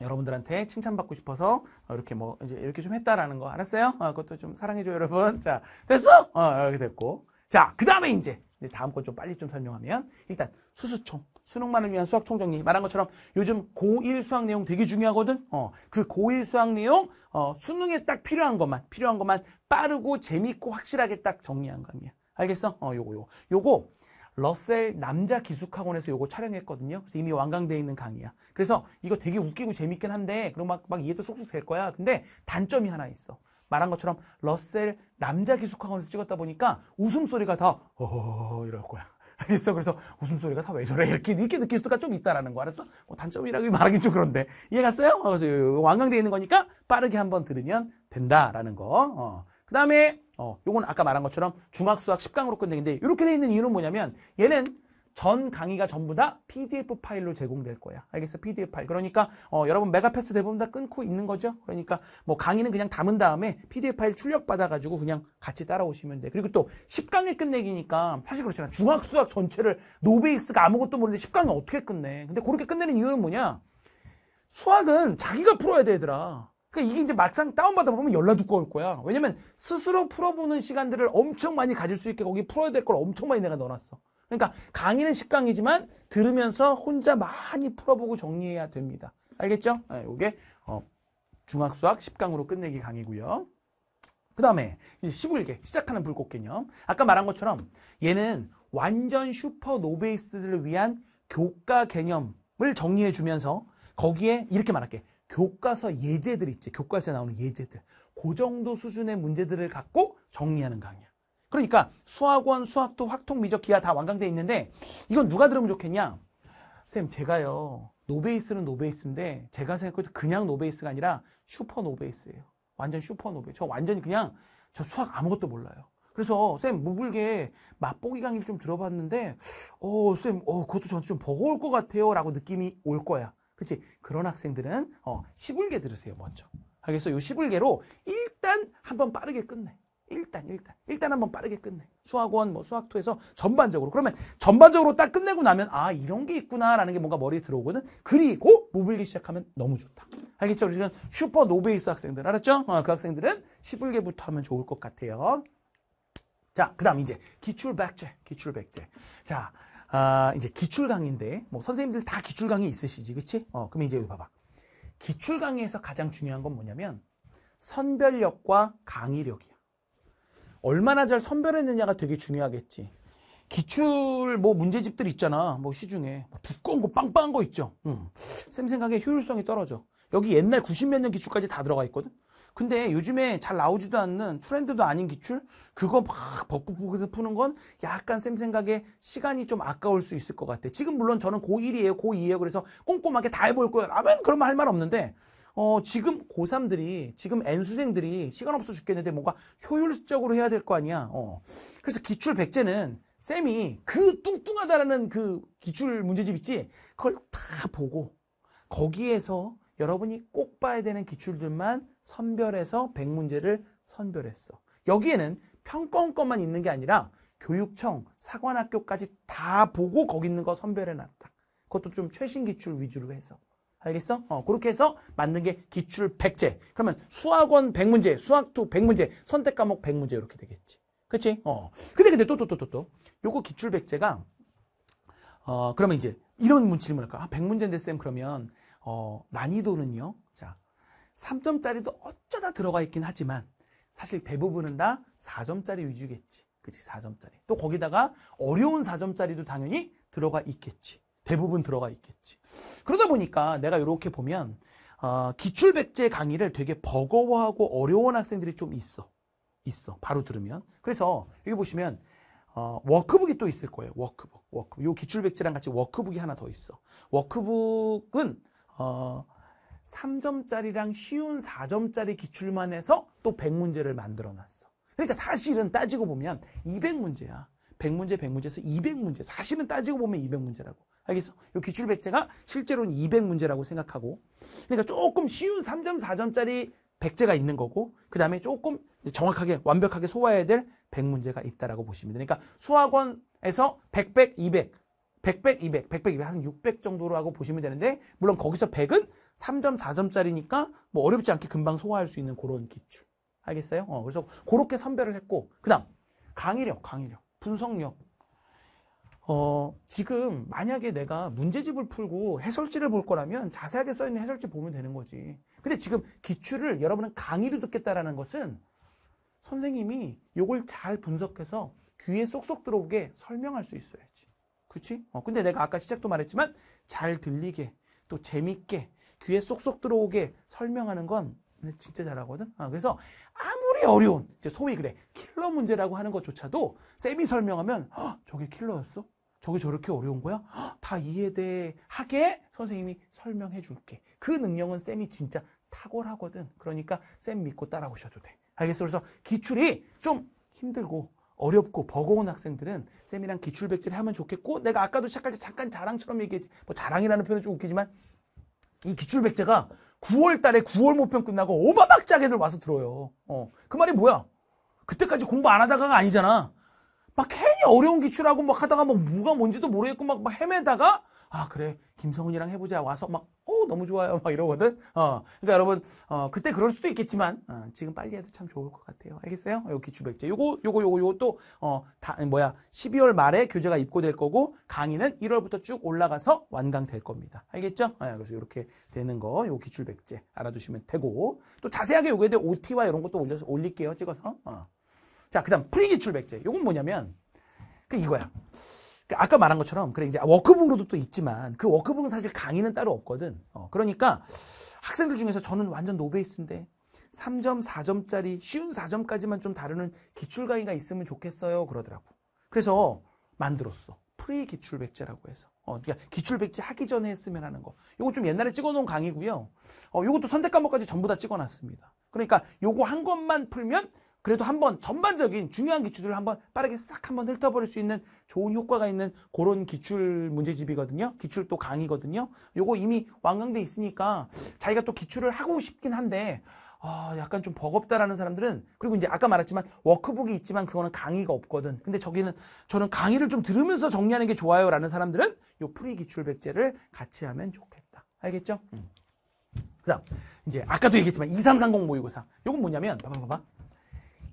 여러분들한테 칭찬받고 싶어서 이렇게 뭐 이제 이렇게 좀 했다라는 거. 알았어요? 어, 그것도 좀 사랑해줘요, 여러분. 자, 됐어? 어, 이렇게 됐고. 자, 그 다음에 이제 다음 건 좀 빨리 좀 설명하면, 일단 수수총, 수능만을 위한 수학총정리. 말한 것처럼 요즘 고일 수학 내용 되게 중요하거든. 어, 그 고일 수학 내용 어, 수능에 딱 필요한 것만 필요한 것만 빠르고 재미있고 확실하게 딱 정리한 강의야. 알겠어? 어, 요거 요거 요거 러셀 남자 기숙학원에서 요거 촬영했거든요. 그래서 이미 완강돼 있는 강의야. 그래서 이거 되게 웃기고 재밌긴 한데, 그럼 막 막 이해도 쏙쏙 될 거야. 근데 단점이 하나 있어. 말한 것처럼 러셀 남자 기숙학원에서 찍었다 보니까 웃음소리가 다 어허허 이럴 거야. 알겠어? 그래서 웃음소리가 다 왜 저래? 이렇게, 이렇게 느낄 수가 좀 있다라는 거. 알았어? 뭐 단점이라고 말하긴 좀 그런데. 이해 갔어요? 그래서 완강되어 있는 거니까 빠르게 한번 들으면 된다라는 거. 어. 그 다음에 어, 요건 아까 말한 것처럼 중학수학 십 강으로 끝내는데, 이렇게 돼 있는 이유는 뭐냐면 얘는 전 강의가 전부 다 피디에프 파일로 제공될 거야. 알겠어? 피디에프 파일. 그러니까 어, 여러분 메가패스 대부분 다 끊고 있는 거죠. 그러니까 뭐 강의는 그냥 담은 다음에 피디에프 파일 출력받아가지고 그냥 같이 따라오시면 돼. 그리고 또 십 강의 끝내기니까 사실 그렇잖아. 중학수학 전체를 노베이스가 아무것도 모르는데 십 강의 어떻게 끝내? 근데 그렇게 끝내는 이유는 뭐냐? 수학은 자기가 풀어야 돼, 얘들아. 그러니까 이게 이제 막상 다운받아 보면 열나 두꺼울 거야. 왜냐면 스스로 풀어보는 시간들을 엄청 많이 가질 수 있게 거기 풀어야 될 걸 엄청 많이 내가 넣어놨어. 그러니까 강의는 십 강이지만 들으면서 혼자 많이 풀어보고 정리해야 됩니다. 알겠죠? 네, 이게 어, 중학수학 십 강으로 끝내기 강의고요. 그 다음에 시불계, 시작하는 불꽃 개념. 아까 말한 것처럼 얘는 완전 슈퍼 노베이스들을 위한 교과 개념을 정리해주면서 거기에 이렇게 말할게. 교과서 예제들 있지. 교과서에 나오는 예제들. 그 정도 수준의 문제들을 갖고 정리하는 강의야. 그러니까 수학원, 수학도, 확통, 미적, 기하 다 완강돼 있는데 이건 누가 들으면 좋겠냐? 쌤, 제가요. 노베이스는 노베이스인데 제가 생각해도 그냥 노베이스가 아니라 슈퍼 노베이스예요. 완전 슈퍼 노베이스. 저 완전히 그냥 저 수학 아무것도 몰라요. 그래서 쌤, 무불개 맛보기 강의를 좀 들어봤는데 어, 쌤, 어, 그것도 저한테 좀 버거울 것 같아요 라고 느낌이 올 거야. 그치? 그런 학생들은 어, 시불개 들으세요, 먼저. 알겠어? 요 시불개로 일단 한번 빠르게 끝내. 일단 일단 일단 한번 빠르게 끝내. 수학원 뭐 수학투에서 전반적으로. 그러면 전반적으로 딱 끝내고 나면 아 이런 게 있구나라는 게 뭔가 머리에 들어오거든. 그리고 무불기 시작하면 너무 좋다. 알겠죠? 지금 슈퍼 노베이스 학생들 알았죠? 어, 그 학생들은 시불계부터 하면 좋을 것 같아요. 자, 그다음 이제 기출백제, 기출백제. 자, 아, 이제 기출 강의인데 뭐 선생님들 다 기출 강의 있으시지, 그렇지? 어, 그럼 이제 여기 봐봐. 기출 강의에서 가장 중요한 건 뭐냐면 선별력과 강의력이야. 얼마나 잘 선별했느냐가 되게 중요하겠지. 기출 뭐 문제집들 있잖아. 뭐 시중에 뭐 두꺼운 거 빵빵한 거 있죠. 음. 쌤 생각에 효율성이 떨어져. 여기 옛날 구십몇 년 기출까지 다 들어가 있거든. 근데 요즘에 잘 나오지도 않는 트렌드도 아닌 기출 그거 막 벅벅벅해서 푸는 건 약간 쌤 생각에 시간이 좀 아까울 수 있을 것 같아. 지금 물론 저는 고일이에요. 고이에요. 그래서 꼼꼼하게 다 해볼 거예요. 라면 그러면 할 말 없는데 어 지금 고삼들이 지금 N수생들이 시간 없어 죽겠는데 뭔가 효율적으로 해야 될 거 아니야. 어 그래서 기출 백제는 쌤이 그 뚱뚱하다라는 그 기출 문제집 있지? 그걸 다 보고 거기에서 여러분이 꼭 봐야 되는 기출들만 선별해서 백 문제를 선별했어. 여기에는 평가원 것만 있는 게 아니라 교육청, 사관학교까지 다 보고 거기 있는 거 선별해놨다. 그것도 좀 최신 기출 위주로 해서. 알겠어? 어, 그렇게 해서 만든 게 기출 백제. 그러면 수학원 백 문제, 수학투 백 문제, 선택과목 백 문제 이렇게 되겠지. 그치? 어. 근데 근데 또 또 또 또 또. 요거 기출 백제가 어, 그러면 이제 이런 질문을 할까? 아, 백 문제인데 쌤 그러면 어, 난이도는요. 자, 삼 점짜리도 어쩌다 들어가 있긴 하지만 사실 대부분은 다 사 점짜리 위주겠지. 그치? 사 점짜리. 또 거기다가 어려운 사 점짜리도 당연히 들어가 있겠지. 대부분 들어가 있겠지. 그러다 보니까 내가 이렇게 보면 어, 기출백제 강의를 되게 버거워하고 어려운 학생들이 좀 있어. 있어. 바로 들으면. 그래서 여기 보시면 어, 워크북이 또 있을 거예요. 워크북. 워크북. 요 기출백제랑 같이 워크북이 하나 더 있어. 워크북은 어, 삼 점짜리랑 쉬운 사 점짜리 기출만 해서 또 백 문제를 만들어놨어. 그러니까 사실은 따지고 보면 이백 문제야. 백 문제, 백 문제에서 이백 문제. 사실은 따지고 보면 이백 문제라고. 알겠어? 이 기출백제가 실제로는 이백 문제라고 생각하고 그러니까 조금 쉬운 삼 점, 사 점짜리 백제가 있는 거고 그 다음에 조금 정확하게 완벽하게 소화해야 될 백 문제가 있다라고 보시면 되니까 수학원에서 백, 백, 이백, 백, 백, 이백, 백, 백, 이백 한 육백 정도로 하고 보시면 되는데 물론 거기서 백은 삼 점, 사 점짜리니까 뭐 어렵지 않게 금방 소화할 수 있는 그런 기출. 알겠어요? 어, 그래서 그렇게 선별을 했고 그 다음 강의력, 강의력, 분석력. 어 지금 만약에 내가 문제집을 풀고 해설지를 볼 거라면 자세하게 써있는 해설지 보면 되는 거지. 근데 지금 기출을 여러분은 강의로 듣겠다라는 것은 선생님이 이걸 잘 분석해서 귀에 쏙쏙 들어오게 설명할 수 있어야지. 그치? 어, 근데 내가 아까 시작도 말했지만 잘 들리게 또 재밌게 귀에 쏙쏙 들어오게 설명하는 건 진짜 잘하거든. 아, 그래서 아무리 어려운 이제 소위 그래 킬러 문제라고 하는 것조차도 쌤이 설명하면 헉, 저게 킬러였어? 저게 저렇게 어려운 거야? 헉, 다 이해돼 하게 선생님이 설명해 줄게. 그 능력은 쌤이 진짜 탁월하거든. 그러니까 쌤 믿고 따라오셔도 돼. 알겠어? 그래서 기출이 좀 힘들고 어렵고 버거운 학생들은 쌤이랑 기출백제를 하면 좋겠고 내가 아까도 시작할 때 잠깐 자랑처럼 얘기했지. 뭐 자랑이라는 표현은 좀 웃기지만 이 기출백제가 구월 달에 구월 모평 끝나고 어마박자게들 와서 들어요. 어, 그 말이 뭐야? 그때까지 공부 안 하다가가 아니잖아. 막 괜히 어려운 기출하고 막 하다가 막 뭐가 뭔지도 모르겠고 막, 막 헤매다가 아 그래 김성은이랑 해보자 와서 막 오 너무 좋아요 막 이러거든. 어, 그러니까 여러분 어, 그때 그럴 수도 있겠지만 어, 지금 빨리 해도 참 좋을 것 같아요. 알겠어요? 요 기출백제 요거 요거 요거 요거 또 어, 다 뭐야 십이월 말에 교재가 입고될 거고 강의는 일월부터 쭉 올라가서 완강될 겁니다. 알겠죠? 아, 그래서 이렇게 되는 거 요 기출백제 알아두시면 되고 또 자세하게 요거에 대해 오티와 이런 것도 올려서 올릴게요 찍어서. 어. 자 그다음 프리기출백제 요건 뭐냐면 그 이거야. 아까 말한 것처럼 그래 이제 워크북으로도 또 있지만 그 워크북은 사실 강의는 따로 없거든. 어, 그러니까 학생들 중에서 저는 완전 노베이스인데 삼 점, 사 점짜리 쉬운 사 점까지만 좀 다루는 기출 강의가 있으면 좋겠어요 그러더라고. 그래서 만들었어. 프리 기출백제라고 해서. 어, 그러니까 기출백제 하기 전에 했으면 하는 거. 요거 좀 옛날에 찍어놓은 강의고요. 어, 요것도 선택 과목까지 전부 다 찍어놨습니다. 그러니까 요거 한 것만 풀면 그래도 한번 전반적인 중요한 기출들을 한번 빠르게 싹 한번 훑어버릴 수 있는 좋은 효과가 있는 그런 기출 문제집이거든요. 기출 또 강의거든요. 요거 이미 완강돼 있으니까 자기가 또 기출을 하고 싶긴 한데 아, 약간 좀 버겁다라는 사람들은, 그리고 이제 아까 말했지만 워크북이 있지만 그거는 강의가 없거든. 근데 저기는 저는 강의를 좀 들으면서 정리하는 게 좋아요라는 사람들은 요 프리기출백제를 같이 하면 좋겠다. 알겠죠? 음. 그다음 이제 아까도 얘기했지만 이삼삼공 모의고사. 요건 뭐냐면 봐봐 봐봐.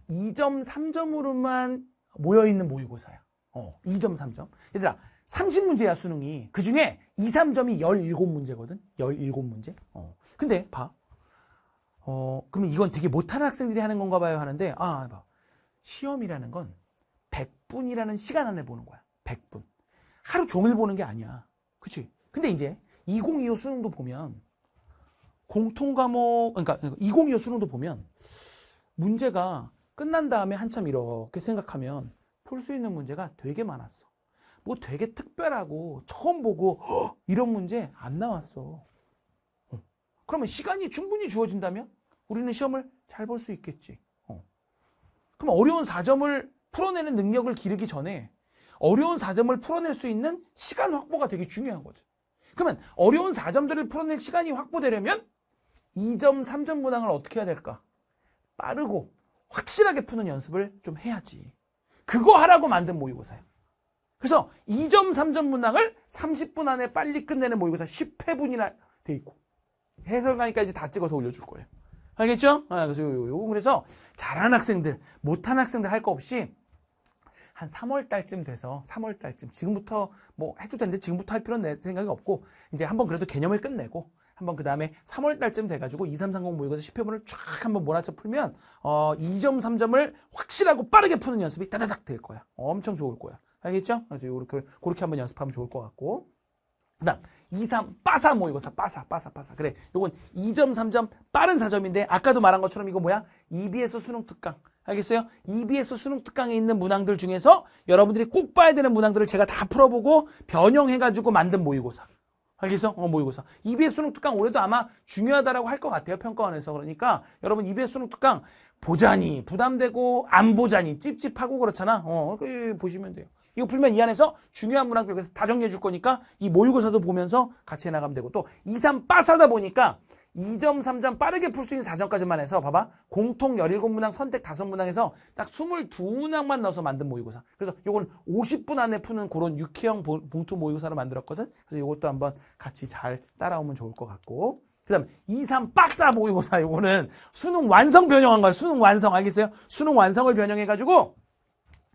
이 점 삼 점으로만 모여 있는 모의고사야. 어, 이 점 삼 점. 얘들아, 삼십 문제야 수능이. 그 중에 이, 삼 점이 십칠 문제거든. 십칠 문제. 어. 근데 봐. 어, 그러면 이건 되게 못하는 학생들이 하는 건가 봐요 하는데, 아, 봐. 시험이라는 건 백 분이라는 시간 안에 보는 거야. 백 분. 하루 종일 보는 게 아니야. 그치? 근데 이제 이공이오 수능도 보면 공통 과목, 그러니까 이공이오 수능도 보면 문제가 끝난 다음에 한참 이렇게 생각하면 풀 수 있는 문제가 되게 많았어. 뭐 되게 특별하고 처음 보고 허! 이런 문제 안 나왔어. 어. 그러면 시간이 충분히 주어진다면 우리는 시험을 잘 볼 수 있겠지. 어. 그럼 어려운 사 점을 풀어내는 능력을 기르기 전에 어려운 사 점을 풀어낼 수 있는 시간 확보가 되게 중요하거든. 그러면 어려운 사 점들을 풀어낼 시간이 확보되려면 이 점, 삼 점 문항을 어떻게 해야 될까? 빠르고 확실하게 푸는 연습을 좀 해야지. 그거 하라고 만든 모의고사예요. 그래서 이 점, 삼 점 문항을 삼십 분 안에 빨리 끝내는 모의고사 십 회분이나 돼 있고, 해설강의까지 다 찍어서 올려줄 거예요. 알겠죠? 아, 그래서 요, 요, 요. 그래서 잘하는 학생들, 못하는 학생들 할 거 없이 한 삼월 달쯤 돼서 삼월 달쯤 지금부터 뭐 해도 되는데 지금부터 할 필요는 내 생각이 없고, 이제 한번 그래도 개념을 끝내고 한번 그 다음에 삼월 달쯤 돼가지고 이, 삼, 삼공 모의고사 십 회분을 쫙 한번 몰아쳐 풀면 어, 이 점, 삼 점을 확실하고 빠르게 푸는 연습이 따다닥 될 거야. 엄청 좋을 거야. 알겠죠? 그래서 요렇게, 그렇게 한번 연습하면 좋을 것 같고. 그 다음, 이, 삼, 빠사 모의고사. 빠사, 빠사, 빠사. 그래. 요건 이 점, 삼 점 빠른 사 점인데, 아까도 말한 것처럼 이거 뭐야? 이비에스 수능특강. 알겠어요? 이비에스 수능특강에 있는 문항들 중에서 여러분들이 꼭 봐야 되는 문항들을 제가 다 풀어보고 변형해가지고 만든 모의고사. 알겠어? 어, 모의고사. 이비에스 수능특강 올해도 아마 중요하다라고 할 것 같아요. 평가원에서. 그러니까 여러분 이비에스 수능특강 보자니 부담되고 안 보자니 찝찝하고 그렇잖아. 어, 보시면 돼요. 이거 풀면 이 안에서 중요한 문항들에서 다 정리해 줄 거니까 이 모의고사도 보면서 같이 해나가면 되고, 또 이, 삼, 빠사다 보니까 이 점, 삼 점 빠르게 풀 수 있는 사 점까지만 해서 봐봐. 공통 십칠 문항, 선택 오 문항에서 딱 이십이 문항만 넣어서 만든 모의고사. 그래서 요건 오십 분 안에 푸는 그런 육회형 봉투 모의고사를 만들었거든. 그래서 요것도 한번 같이 잘 따라오면 좋을 것 같고. 그 다음에 이, 삼, 빡사 모의고사. 요거는 수능 완성 변형한 거야. 수능 완성. 알겠어요? 수능 완성을 변형해가지고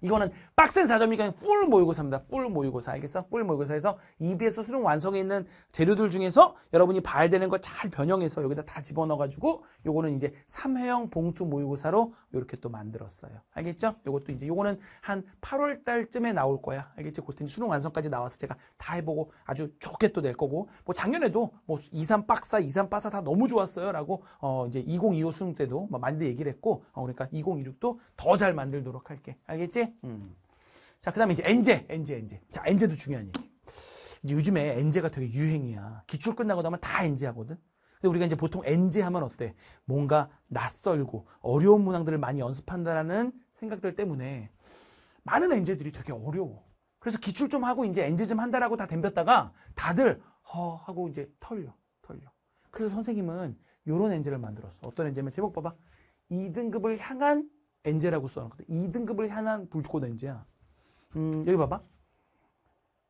이거는 빡센 사 점이니까 풀 모의고사입니다. 풀 모의고사. 알겠어? 풀 모의고사에서 이비에스 수능 완성에 있는 재료들 중에서 여러분이 봐야 되는 거 잘 변형해서 여기다 다 집어넣어가지고 요거는 이제 삼 회형 봉투 모의고사로 요렇게 또 만들었어요. 알겠죠? 요것도 이제 요거는 한 팔월 달쯤에 나올 거야. 알겠지? 그때 수능 완성까지 나와서 제가 다 해보고 아주 좋게 또 낼 거고, 뭐 작년에도 뭐 이, 삼, 빡사, 이, 삼, 빠사 다 너무 좋았어요. 라고 어 이제 이공이오 수능 때도 막 많이 얘기를 했고, 어 그러니까 이공이육도 더 잘 만들도록 할게. 알겠지? 음. 자, 그 다음에 이제 엔제, 엔제, 엔제. 자, 엔제도 중요한 얘기. 이제 요즘에 엔제가 되게 유행이야. 기출 끝나고 나면 다 엔제 하거든. 근데 우리가 이제 보통 엔제 하면 어때? 뭔가 낯설고 어려운 문항들을 많이 연습한다라는 생각들 때문에 많은 엔제들이 되게 어려워. 그래서 기출 좀 하고 이제 엔제 좀 한다라고 다 덤볐다가 다들 허 하고 이제 털려, 털려. 그래서 선생님은 요런 엔제를 만들었어. 어떤 엔제면 제목 봐봐. 이 등급을 향한 엔제라고 써놨거든. 이 등급을 향한 불꽃엔제야. 음, 여기 봐봐.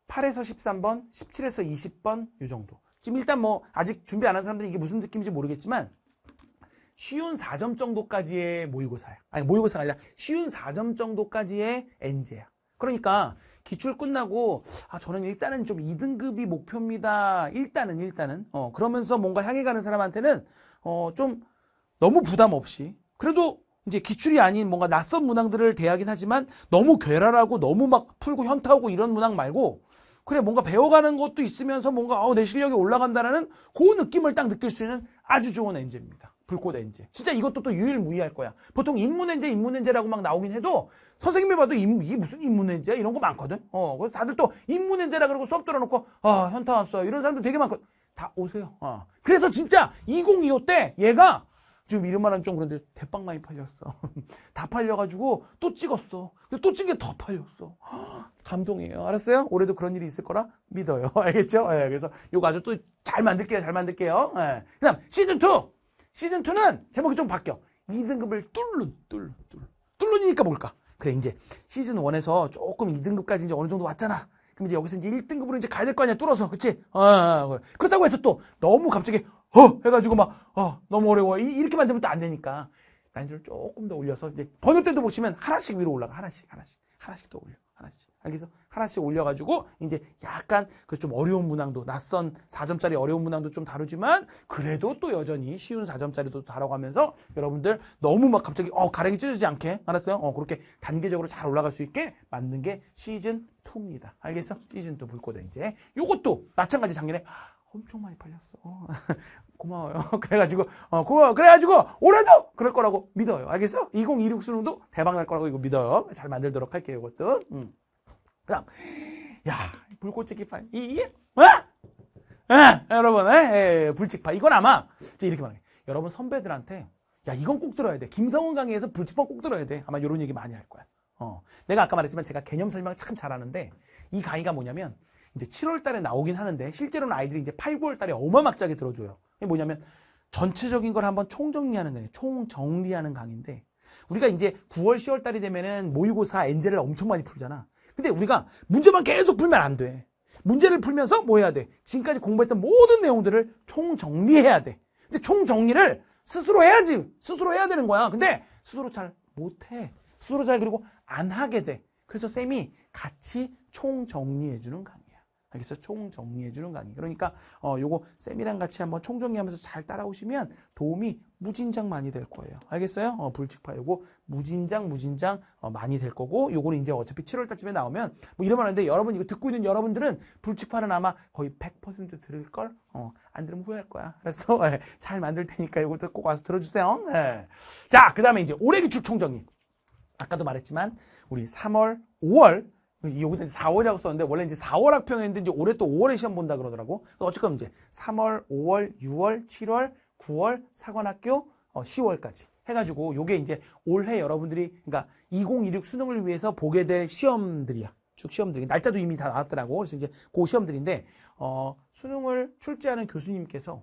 팔에서 십삼 번, 십칠에서 이십 번 요 정도. 지금 일단 뭐 아직 준비 안 한 사람들이 이게 무슨 느낌인지 모르겠지만 쉬운 사 점 정도까지의 모의고사야. 아니 모의고사가 아니라 쉬운 사 점 정도까지의 엔제야. 그러니까 기출 끝나고 아 저는 일단은 좀 이 등급이 목표입니다. 일단은 일단은 어 그러면서 뭔가 향해 가는 사람한테는 어 좀 너무 부담 없이, 그래도 이제 기출이 아닌 뭔가 낯선 문항들을 대하긴 하지만 너무 괴랄하고 너무 막 풀고 현타오고 이런 문항 말고, 그래 뭔가 배워가는 것도 있으면서 뭔가 어, 내 실력이 올라간다라는 그 느낌을 딱 느낄 수 있는 아주 좋은 엔제입니다. 불꽃 엔제. 진짜 이것도 또 유일무이할 거야. 보통 인문 엔제, 인문 엔제라고 막 나오긴 해도 선생님이 봐도 인, 이게 무슨 인문 엔제야? 이런 거 많거든. 어, 그래서 다들 또 인문 엔제라 그러고 수업 들어놓고 아 현타 왔어 이런 사람들 되게 많거든. 다 오세요. 어. 그래서 진짜 이공이오 때 얘가 지금 이런 말하면 좀 그런데 대빵 많이 팔렸어. 다 팔려가지고 또 찍었어. 또 찍은 게 더 팔렸어. 감동이에요. 알았어요? 올해도 그런 일이 있을 거라 믿어요. 알겠죠? 예, 그래서 이거 아주 또 잘 만들게요. 잘 만들게요. 예. 그 다음 시즌 투! 시즌이는 제목이 좀 바뀌어. 이 등급을 뚫는, 뚫는, 뚫는. 뚫는이니까 뭘까? 그래, 이제 시즌 일에서 조금 이 등급까지 이제 어느 정도 왔잖아. 그럼 이제 여기서 이제 일 등급으로 이제 가야 될 거 아니야, 뚫어서. 그치? 아, 그래. 그렇다고 해서 또 너무 갑자기, 어! 해가지고 막, 어! 너무 어려워. 이, 이렇게만 되면 또 안 되니까. 난이도를 조금 더 올려서, 이제 번역 때도 보시면 하나씩 위로 올라가. 하나씩, 하나씩. 하나씩 더 올려. 하나씩. 알겠어? 하나씩 올려가지고, 이제 약간 그 좀 어려운 문항도, 낯선 사 점짜리 어려운 문항도 좀 다루지만, 그래도 또 여전히 쉬운 사 점짜리도 다뤄가면서, 여러분들 너무 막 갑자기, 어, 가랭이 찢어지지 않게, 알았어요? 어, 그렇게 단계적으로 잘 올라갈 수 있게 만든 게 시즌 이입니다. 알겠어? 시즌 이 불꽃엔제. 요것도, 마찬가지 작년에, 엄청 많이 팔렸어. 어. 고마워요. 그래가지고, 어, 고마워. 그래가지고, 올해도 그럴 거라고 믿어요. 알겠어? 이천이십육 수능도 대박 날 거라고 이거 믿어요. 잘 만들도록 할게요, 이것도. 음. 그 다음, 야, 불꽃찍파. 이, 이게, 어? 아, 여러분, 에, 에, 불찍파. 이건 아마, 이렇게 말해. 여러분 선배들한테, 야, 이건 꼭 들어야 돼. 김성은 강의에서 불찍파 꼭 들어야 돼. 아마 이런 얘기 많이 할 거야. 어. 내가 아까 말했지만 제가 개념 설명을 참 잘하는데, 이 강의가 뭐냐면, 이제 칠월 달에 나오긴 하는데 실제로는 아이들이 이제 팔, 구월 달에 어마막지하게 들어줘요. 이게 뭐냐면 전체적인 걸 한번 총정리하는 강의, 총정리하는 강의인데 우리가 이제 구월, 시월 달이 되면은 모의고사 엔제를 엄청 많이 풀잖아. 근데 우리가 문제만 계속 풀면 안 돼. 문제를 풀면서 뭐 해야 돼? 지금까지 공부했던 모든 내용들을 총정리해야 돼. 근데 총정리를 스스로 해야지. 스스로 해야 되는 거야. 근데 스스로 잘 못해. 스스로 잘 그리고 안 하게 돼. 그래서 쌤이 같이 총정리해주는 강의. 알겠어? 총 정리해주는 강의. 그러니까 어 요거 쌤이랑 같이 한번 총 정리하면서 잘 따라오시면 도움이 무진장 많이 될 거예요. 알겠어요? 어 불찍파 요거 무진장 무진장 어, 많이 될 거고 요거는 이제 어차피 칠월 달쯤에 나오면 뭐 이러면 안 돼. 여러분 이거 듣고 있는 여러분들은 불찍파는 아마 거의 백 퍼센트 들을 걸. 어 안 들으면 후회할 거야. 알았어? 네. 잘 만들 테니까 요것도 꼭 와서 들어주세요. 네. 자, 그다음에 이제 올해 기출 총 정리. 아까도 말했지만 우리 삼월, 오월 여기는 사월이라고 썼는데 원래 이제 사월 학평했는데 이제 올해 또 오월에 시험 본다 그러더라고. 어쨌건 이제 삼월, 오월, 유월, 칠월, 구월 사관학교 어, 시월까지 해가지고 요게 이제 올해 여러분들이 그러니까 이천이십육 수능을 위해서 보게 될 시험들이야. 쭉 시험들이 날짜도 이미 다 나왔더라고. 그래서 이제 그 시험들인데 어, 수능을 출제하는 교수님께서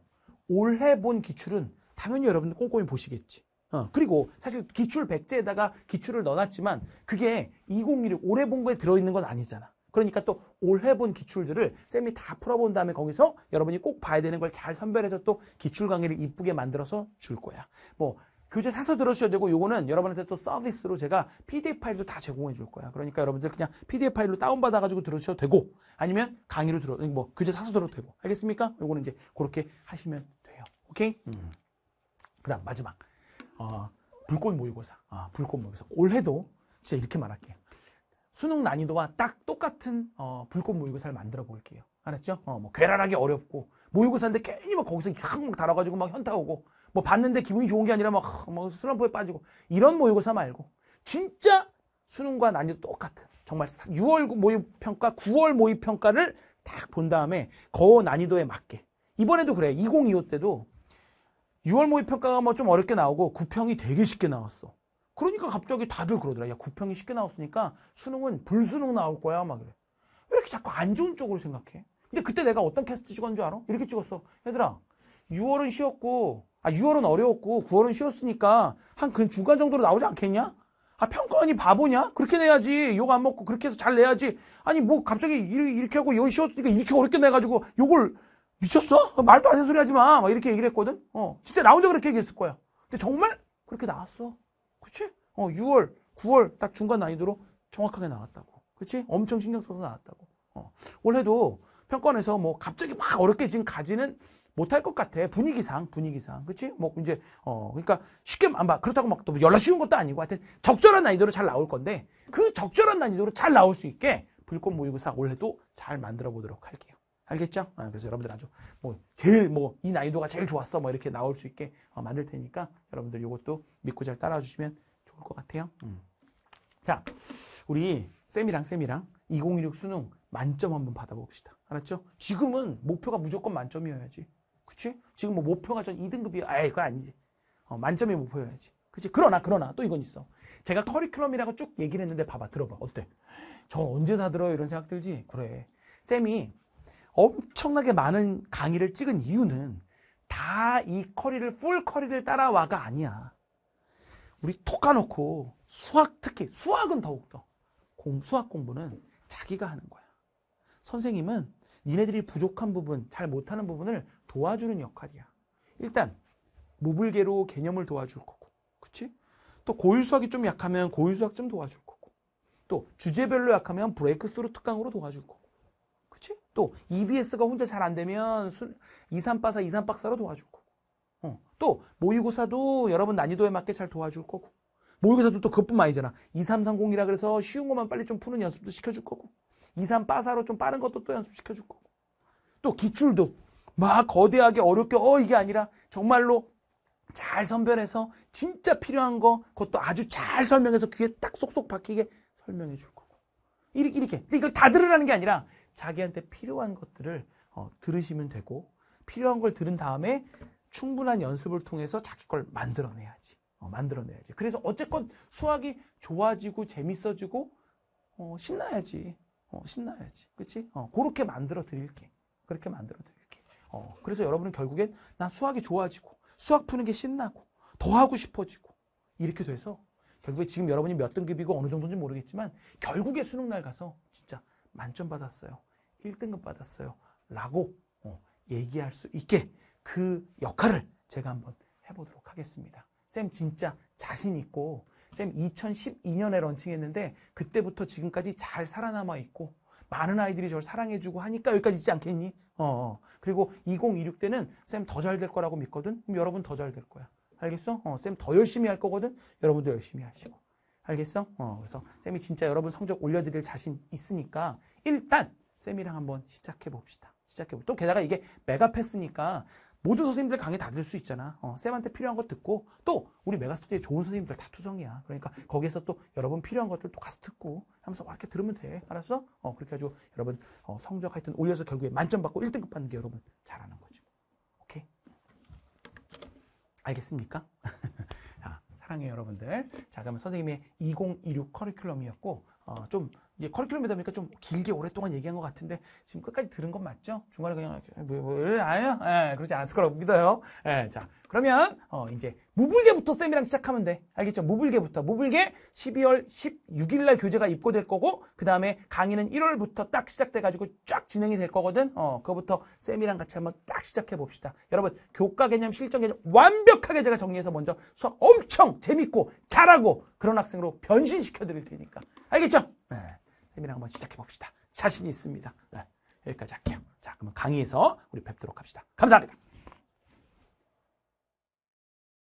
올해 본 기출은 당연히 여러분들 꼼꼼히 보시겠지. 어, 그리고 사실 기출백제에다가 기출을 넣어놨지만 그게 이천이십육 올해 본 거에 들어있는 건 아니잖아. 그러니까 또 올해 본 기출들을 쌤이 다 풀어본 다음에 거기서 여러분이 꼭 봐야 되는 걸 잘 선별해서 또 기출 강의를 이쁘게 만들어서 줄 거야. 뭐 교재 사서 들어주셔도 되고 요거는 여러분한테 또 서비스로 제가 피디에프 파일도 다 제공해 줄 거야. 그러니까 여러분들 그냥 피디에프 파일로 다운받아가지고 들으셔도 되고 아니면 강의로 들어, 뭐 교재 사서 들어도 되고. 알겠습니까? 요거는 이제 그렇게 하시면 돼요. 오케이? 음. 그 다음 마지막. 어, 불꽃 모의고사. 아, 불꽃 모의고사. 올해도 진짜 이렇게 말할게요. 수능 난이도와 딱 똑같은 어, 불꽃 모의고사를 만들어 볼게요. 알았죠? 어, 뭐 괴랄하게 어렵고 모의고사인데 괜히 막 거기서 이상하게 달아가지고 막 현타 오고 뭐 봤는데 기분이 좋은 게 아니라 막, 막 슬럼프에 빠지고 이런 모의고사 말고 진짜 수능과 난이도 똑같은 정말 유월 모의평가, 구월 모의평가를 딱 본 다음에 거 난이도에 맞게 이번에도 그래. 이천이십오 때도 유월 모의평가가 뭐 좀 어렵게 나오고 구평이 되게 쉽게 나왔어. 그러니까 갑자기 다들 그러더라. 야, 구평이 쉽게 나왔으니까 수능은 불수능 나올 거야. 막 그래. 왜 이렇게 자꾸 안 좋은 쪽으로 생각해? 근데 그때 내가 어떤 캐스트 찍었는 줄 알아? 이렇게 찍었어. 얘들아, 유월은 쉬웠고, 아, 유월은 어려웠고, 구월은 쉬웠으니까 한 그 중간 정도로 나오지 않겠냐? 아, 평가원이 바보냐? 그렇게 내야지. 욕 안 먹고 그렇게 해서 잘 내야지. 아니, 뭐 갑자기 이렇게 하고 여기 쉬웠으니까 이렇게 어렵게 내가지고 요걸 미쳤어? 말도 안 되는 소리 하지 마. 막 이렇게 얘기를 했거든. 어, 진짜 나 혼자 그렇게 얘기했을 거야. 근데 정말 그렇게 나왔어. 그치? 어, 유월, 구월 딱 중간 난이도로 정확하게 나왔다고. 그치? 엄청 신경 써서 나왔다고. 어, 올해도 평가원에서 뭐 갑자기 막 어렵게 지금 가지는 못할 것 같아. 분위기상, 분위기상. 그치? 뭐 이제, 어, 그러니까 쉽게, 막 그렇다고 막 또 열라 쉬운 것도 아니고 하여튼 적절한 난이도로 잘 나올 건데 그 적절한 난이도로 잘 나올 수 있게 불꽃 모의고사 올해도 잘 만들어 보도록 할게요. 알겠죠? 아, 그래서 여러분들 아주 뭐 제일 뭐 이 난이도가 제일 좋았어 뭐 이렇게 나올 수 있게 어, 만들 테니까 여러분들 이것도 믿고 잘 따라와 주시면 좋을 것 같아요. 음. 자, 우리 쌤이랑 쌤이랑 이천이십육 수능 만점 한번 받아봅시다. 알았죠? 지금은 목표가 무조건 만점이어야지. 그치? 지금 뭐 목표가 전 이 등급이야. 아이, 그거 아니지. 어, 만점이 목표여야지. 그치? 그러나 그러나 또 이건 있어. 제가 커리큘럼이라고 쭉 얘기를 했는데 봐봐. 들어봐. 어때? 저 언제 다 들어요? 이런 생각 들지? 그래. 쌤이 엄청나게 많은 강의를 찍은 이유는 다 이 커리를 풀 커리를 따라와가 아니야. 우리 톡 까놓고 수학, 특히 수학은 더욱더 공, 수학 공부는 자기가 하는 거야. 선생님은 니네들이 부족한 부분, 잘 못하는 부분을 도와주는 역할이야. 일단 무불개로 개념을 도와줄 거고, 그치? 또 고일 수학이 좀 약하면 고일 수학 좀 도와줄 거고, 또 주제별로 약하면 브레이크스루 특강으로 도와줄 거고, 그치? 또 이비에스가 혼자 잘 안 되면 이삼빠사, 이삼박사로 도와줄 거고, 어. 또 모의고사도 여러분 난이도에 맞게 잘 도와줄 거고, 모의고사도 또 그것뿐만 아니잖아. 이삼삼공이라 그래서 쉬운 것만 빨리 좀 푸는 연습도 시켜줄 거고, 이삼빠사로 좀 빠른 것도 또 연습시켜줄 거고, 또 기출도 막 거대하게 어렵게 어 이게 아니라 정말로 잘 선별해서 진짜 필요한 거 그것도 아주 잘 설명해서 귀에 딱 쏙쏙 박히게 설명해 줄 거고, 이렇게 이렇게. 근데 이걸 다 들으라는 게 아니라 자기한테 필요한 것들을 어, 들으시면 되고, 필요한 걸 들은 다음에 충분한 연습을 통해서 자기 걸 만들어내야지. 어, 만들어내야지. 그래서 어쨌건 수학이 좋아지고 재밌어지고 어, 신나야지. 어, 신나야지. 그치? 어, 그렇게 만들어 드릴게. 그렇게 만들어 드릴게. 어, 그래서 여러분은 결국엔 난 수학이 좋아지고 수학 푸는 게 신나고 더 하고 싶어지고 이렇게 돼서 결국에 지금 여러분이 몇 등급이고 어느 정도인지 모르겠지만 결국에 수능날 가서 진짜 만점 받았어요. 일 등급 받았어요. 라고 어, 얘기할 수 있게 그 역할을 제가 한번 해보도록 하겠습니다. 쌤 진짜 자신 있고, 쌤 이천십이 년에 런칭했는데 그때부터 지금까지 잘 살아남아 있고 많은 아이들이 저를 사랑해주고 하니까 여기까지 있지 않겠니? 어. 그리고 이공이육 때는 쌤 더 잘 될 거라고 믿거든? 그럼 여러분 더 잘 될 거야. 알겠어? 어, 쌤 더 열심히 할 거거든? 여러분도 열심히 하시고. 알겠어? 어, 그래서 쌤이 진짜 여러분 성적 올려드릴 자신 있으니까 일단 쌤이랑 한번 시작해봅시다. 시작해봅시다. 또 게다가 이게 메가패스니까 모든 선생님들 강의 다 들을 수 있잖아. 어, 쌤한테 필요한 거 듣고 또 우리 메가스터디에 좋은 선생님들 다 투성이야. 그러니까 거기에서 또 여러분 필요한 것들 또 가서 듣고 하면서 와, 이렇게 들으면 돼. 알았어? 어, 그렇게 해가지고 여러분 어, 성적 하여튼 올려서 결국에 만점 받고 일 등급 받는 게 여러분 잘하는 거지. 오케이? 알겠습니까? 자, 사랑해요 여러분들. 자, 그러면 선생님의 이공이육 커리큘럼이었고 어, 좀 이제 커리큘럼이다 보니까 좀 길게 오랫동안 얘기한 것 같은데 지금 끝까지 들은 건 맞죠? 중간에 그냥 뭐, 뭐, 아니요, 예, 그러지 않았을 거라고 믿어요. 예, 자 그러면 어, 이제 무불개부터 쌤이랑 시작하면 돼. 알겠죠? 무불개부터. 무불개 십이월 십육일 날 교재가 입고될 거고, 그 다음에 강의는 일월부터 딱 시작돼가지고 쫙 진행이 될 거거든. 어, 그거부터 쌤이랑 같이 한번 딱 시작해 봅시다. 여러분 교과 개념, 실전 개념 완벽하게 제가 정리해서 먼저 수학 엄청 재밌고 잘하고 그런 학생으로 변신시켜 드릴 테니까. 알겠죠? 네. 쌤이랑 한번 시작해봅시다. 자신이 있습니다. 네, 여기까지 할게요. 자, 그러면 강의에서 우리 뵙도록 합시다. 감사합니다.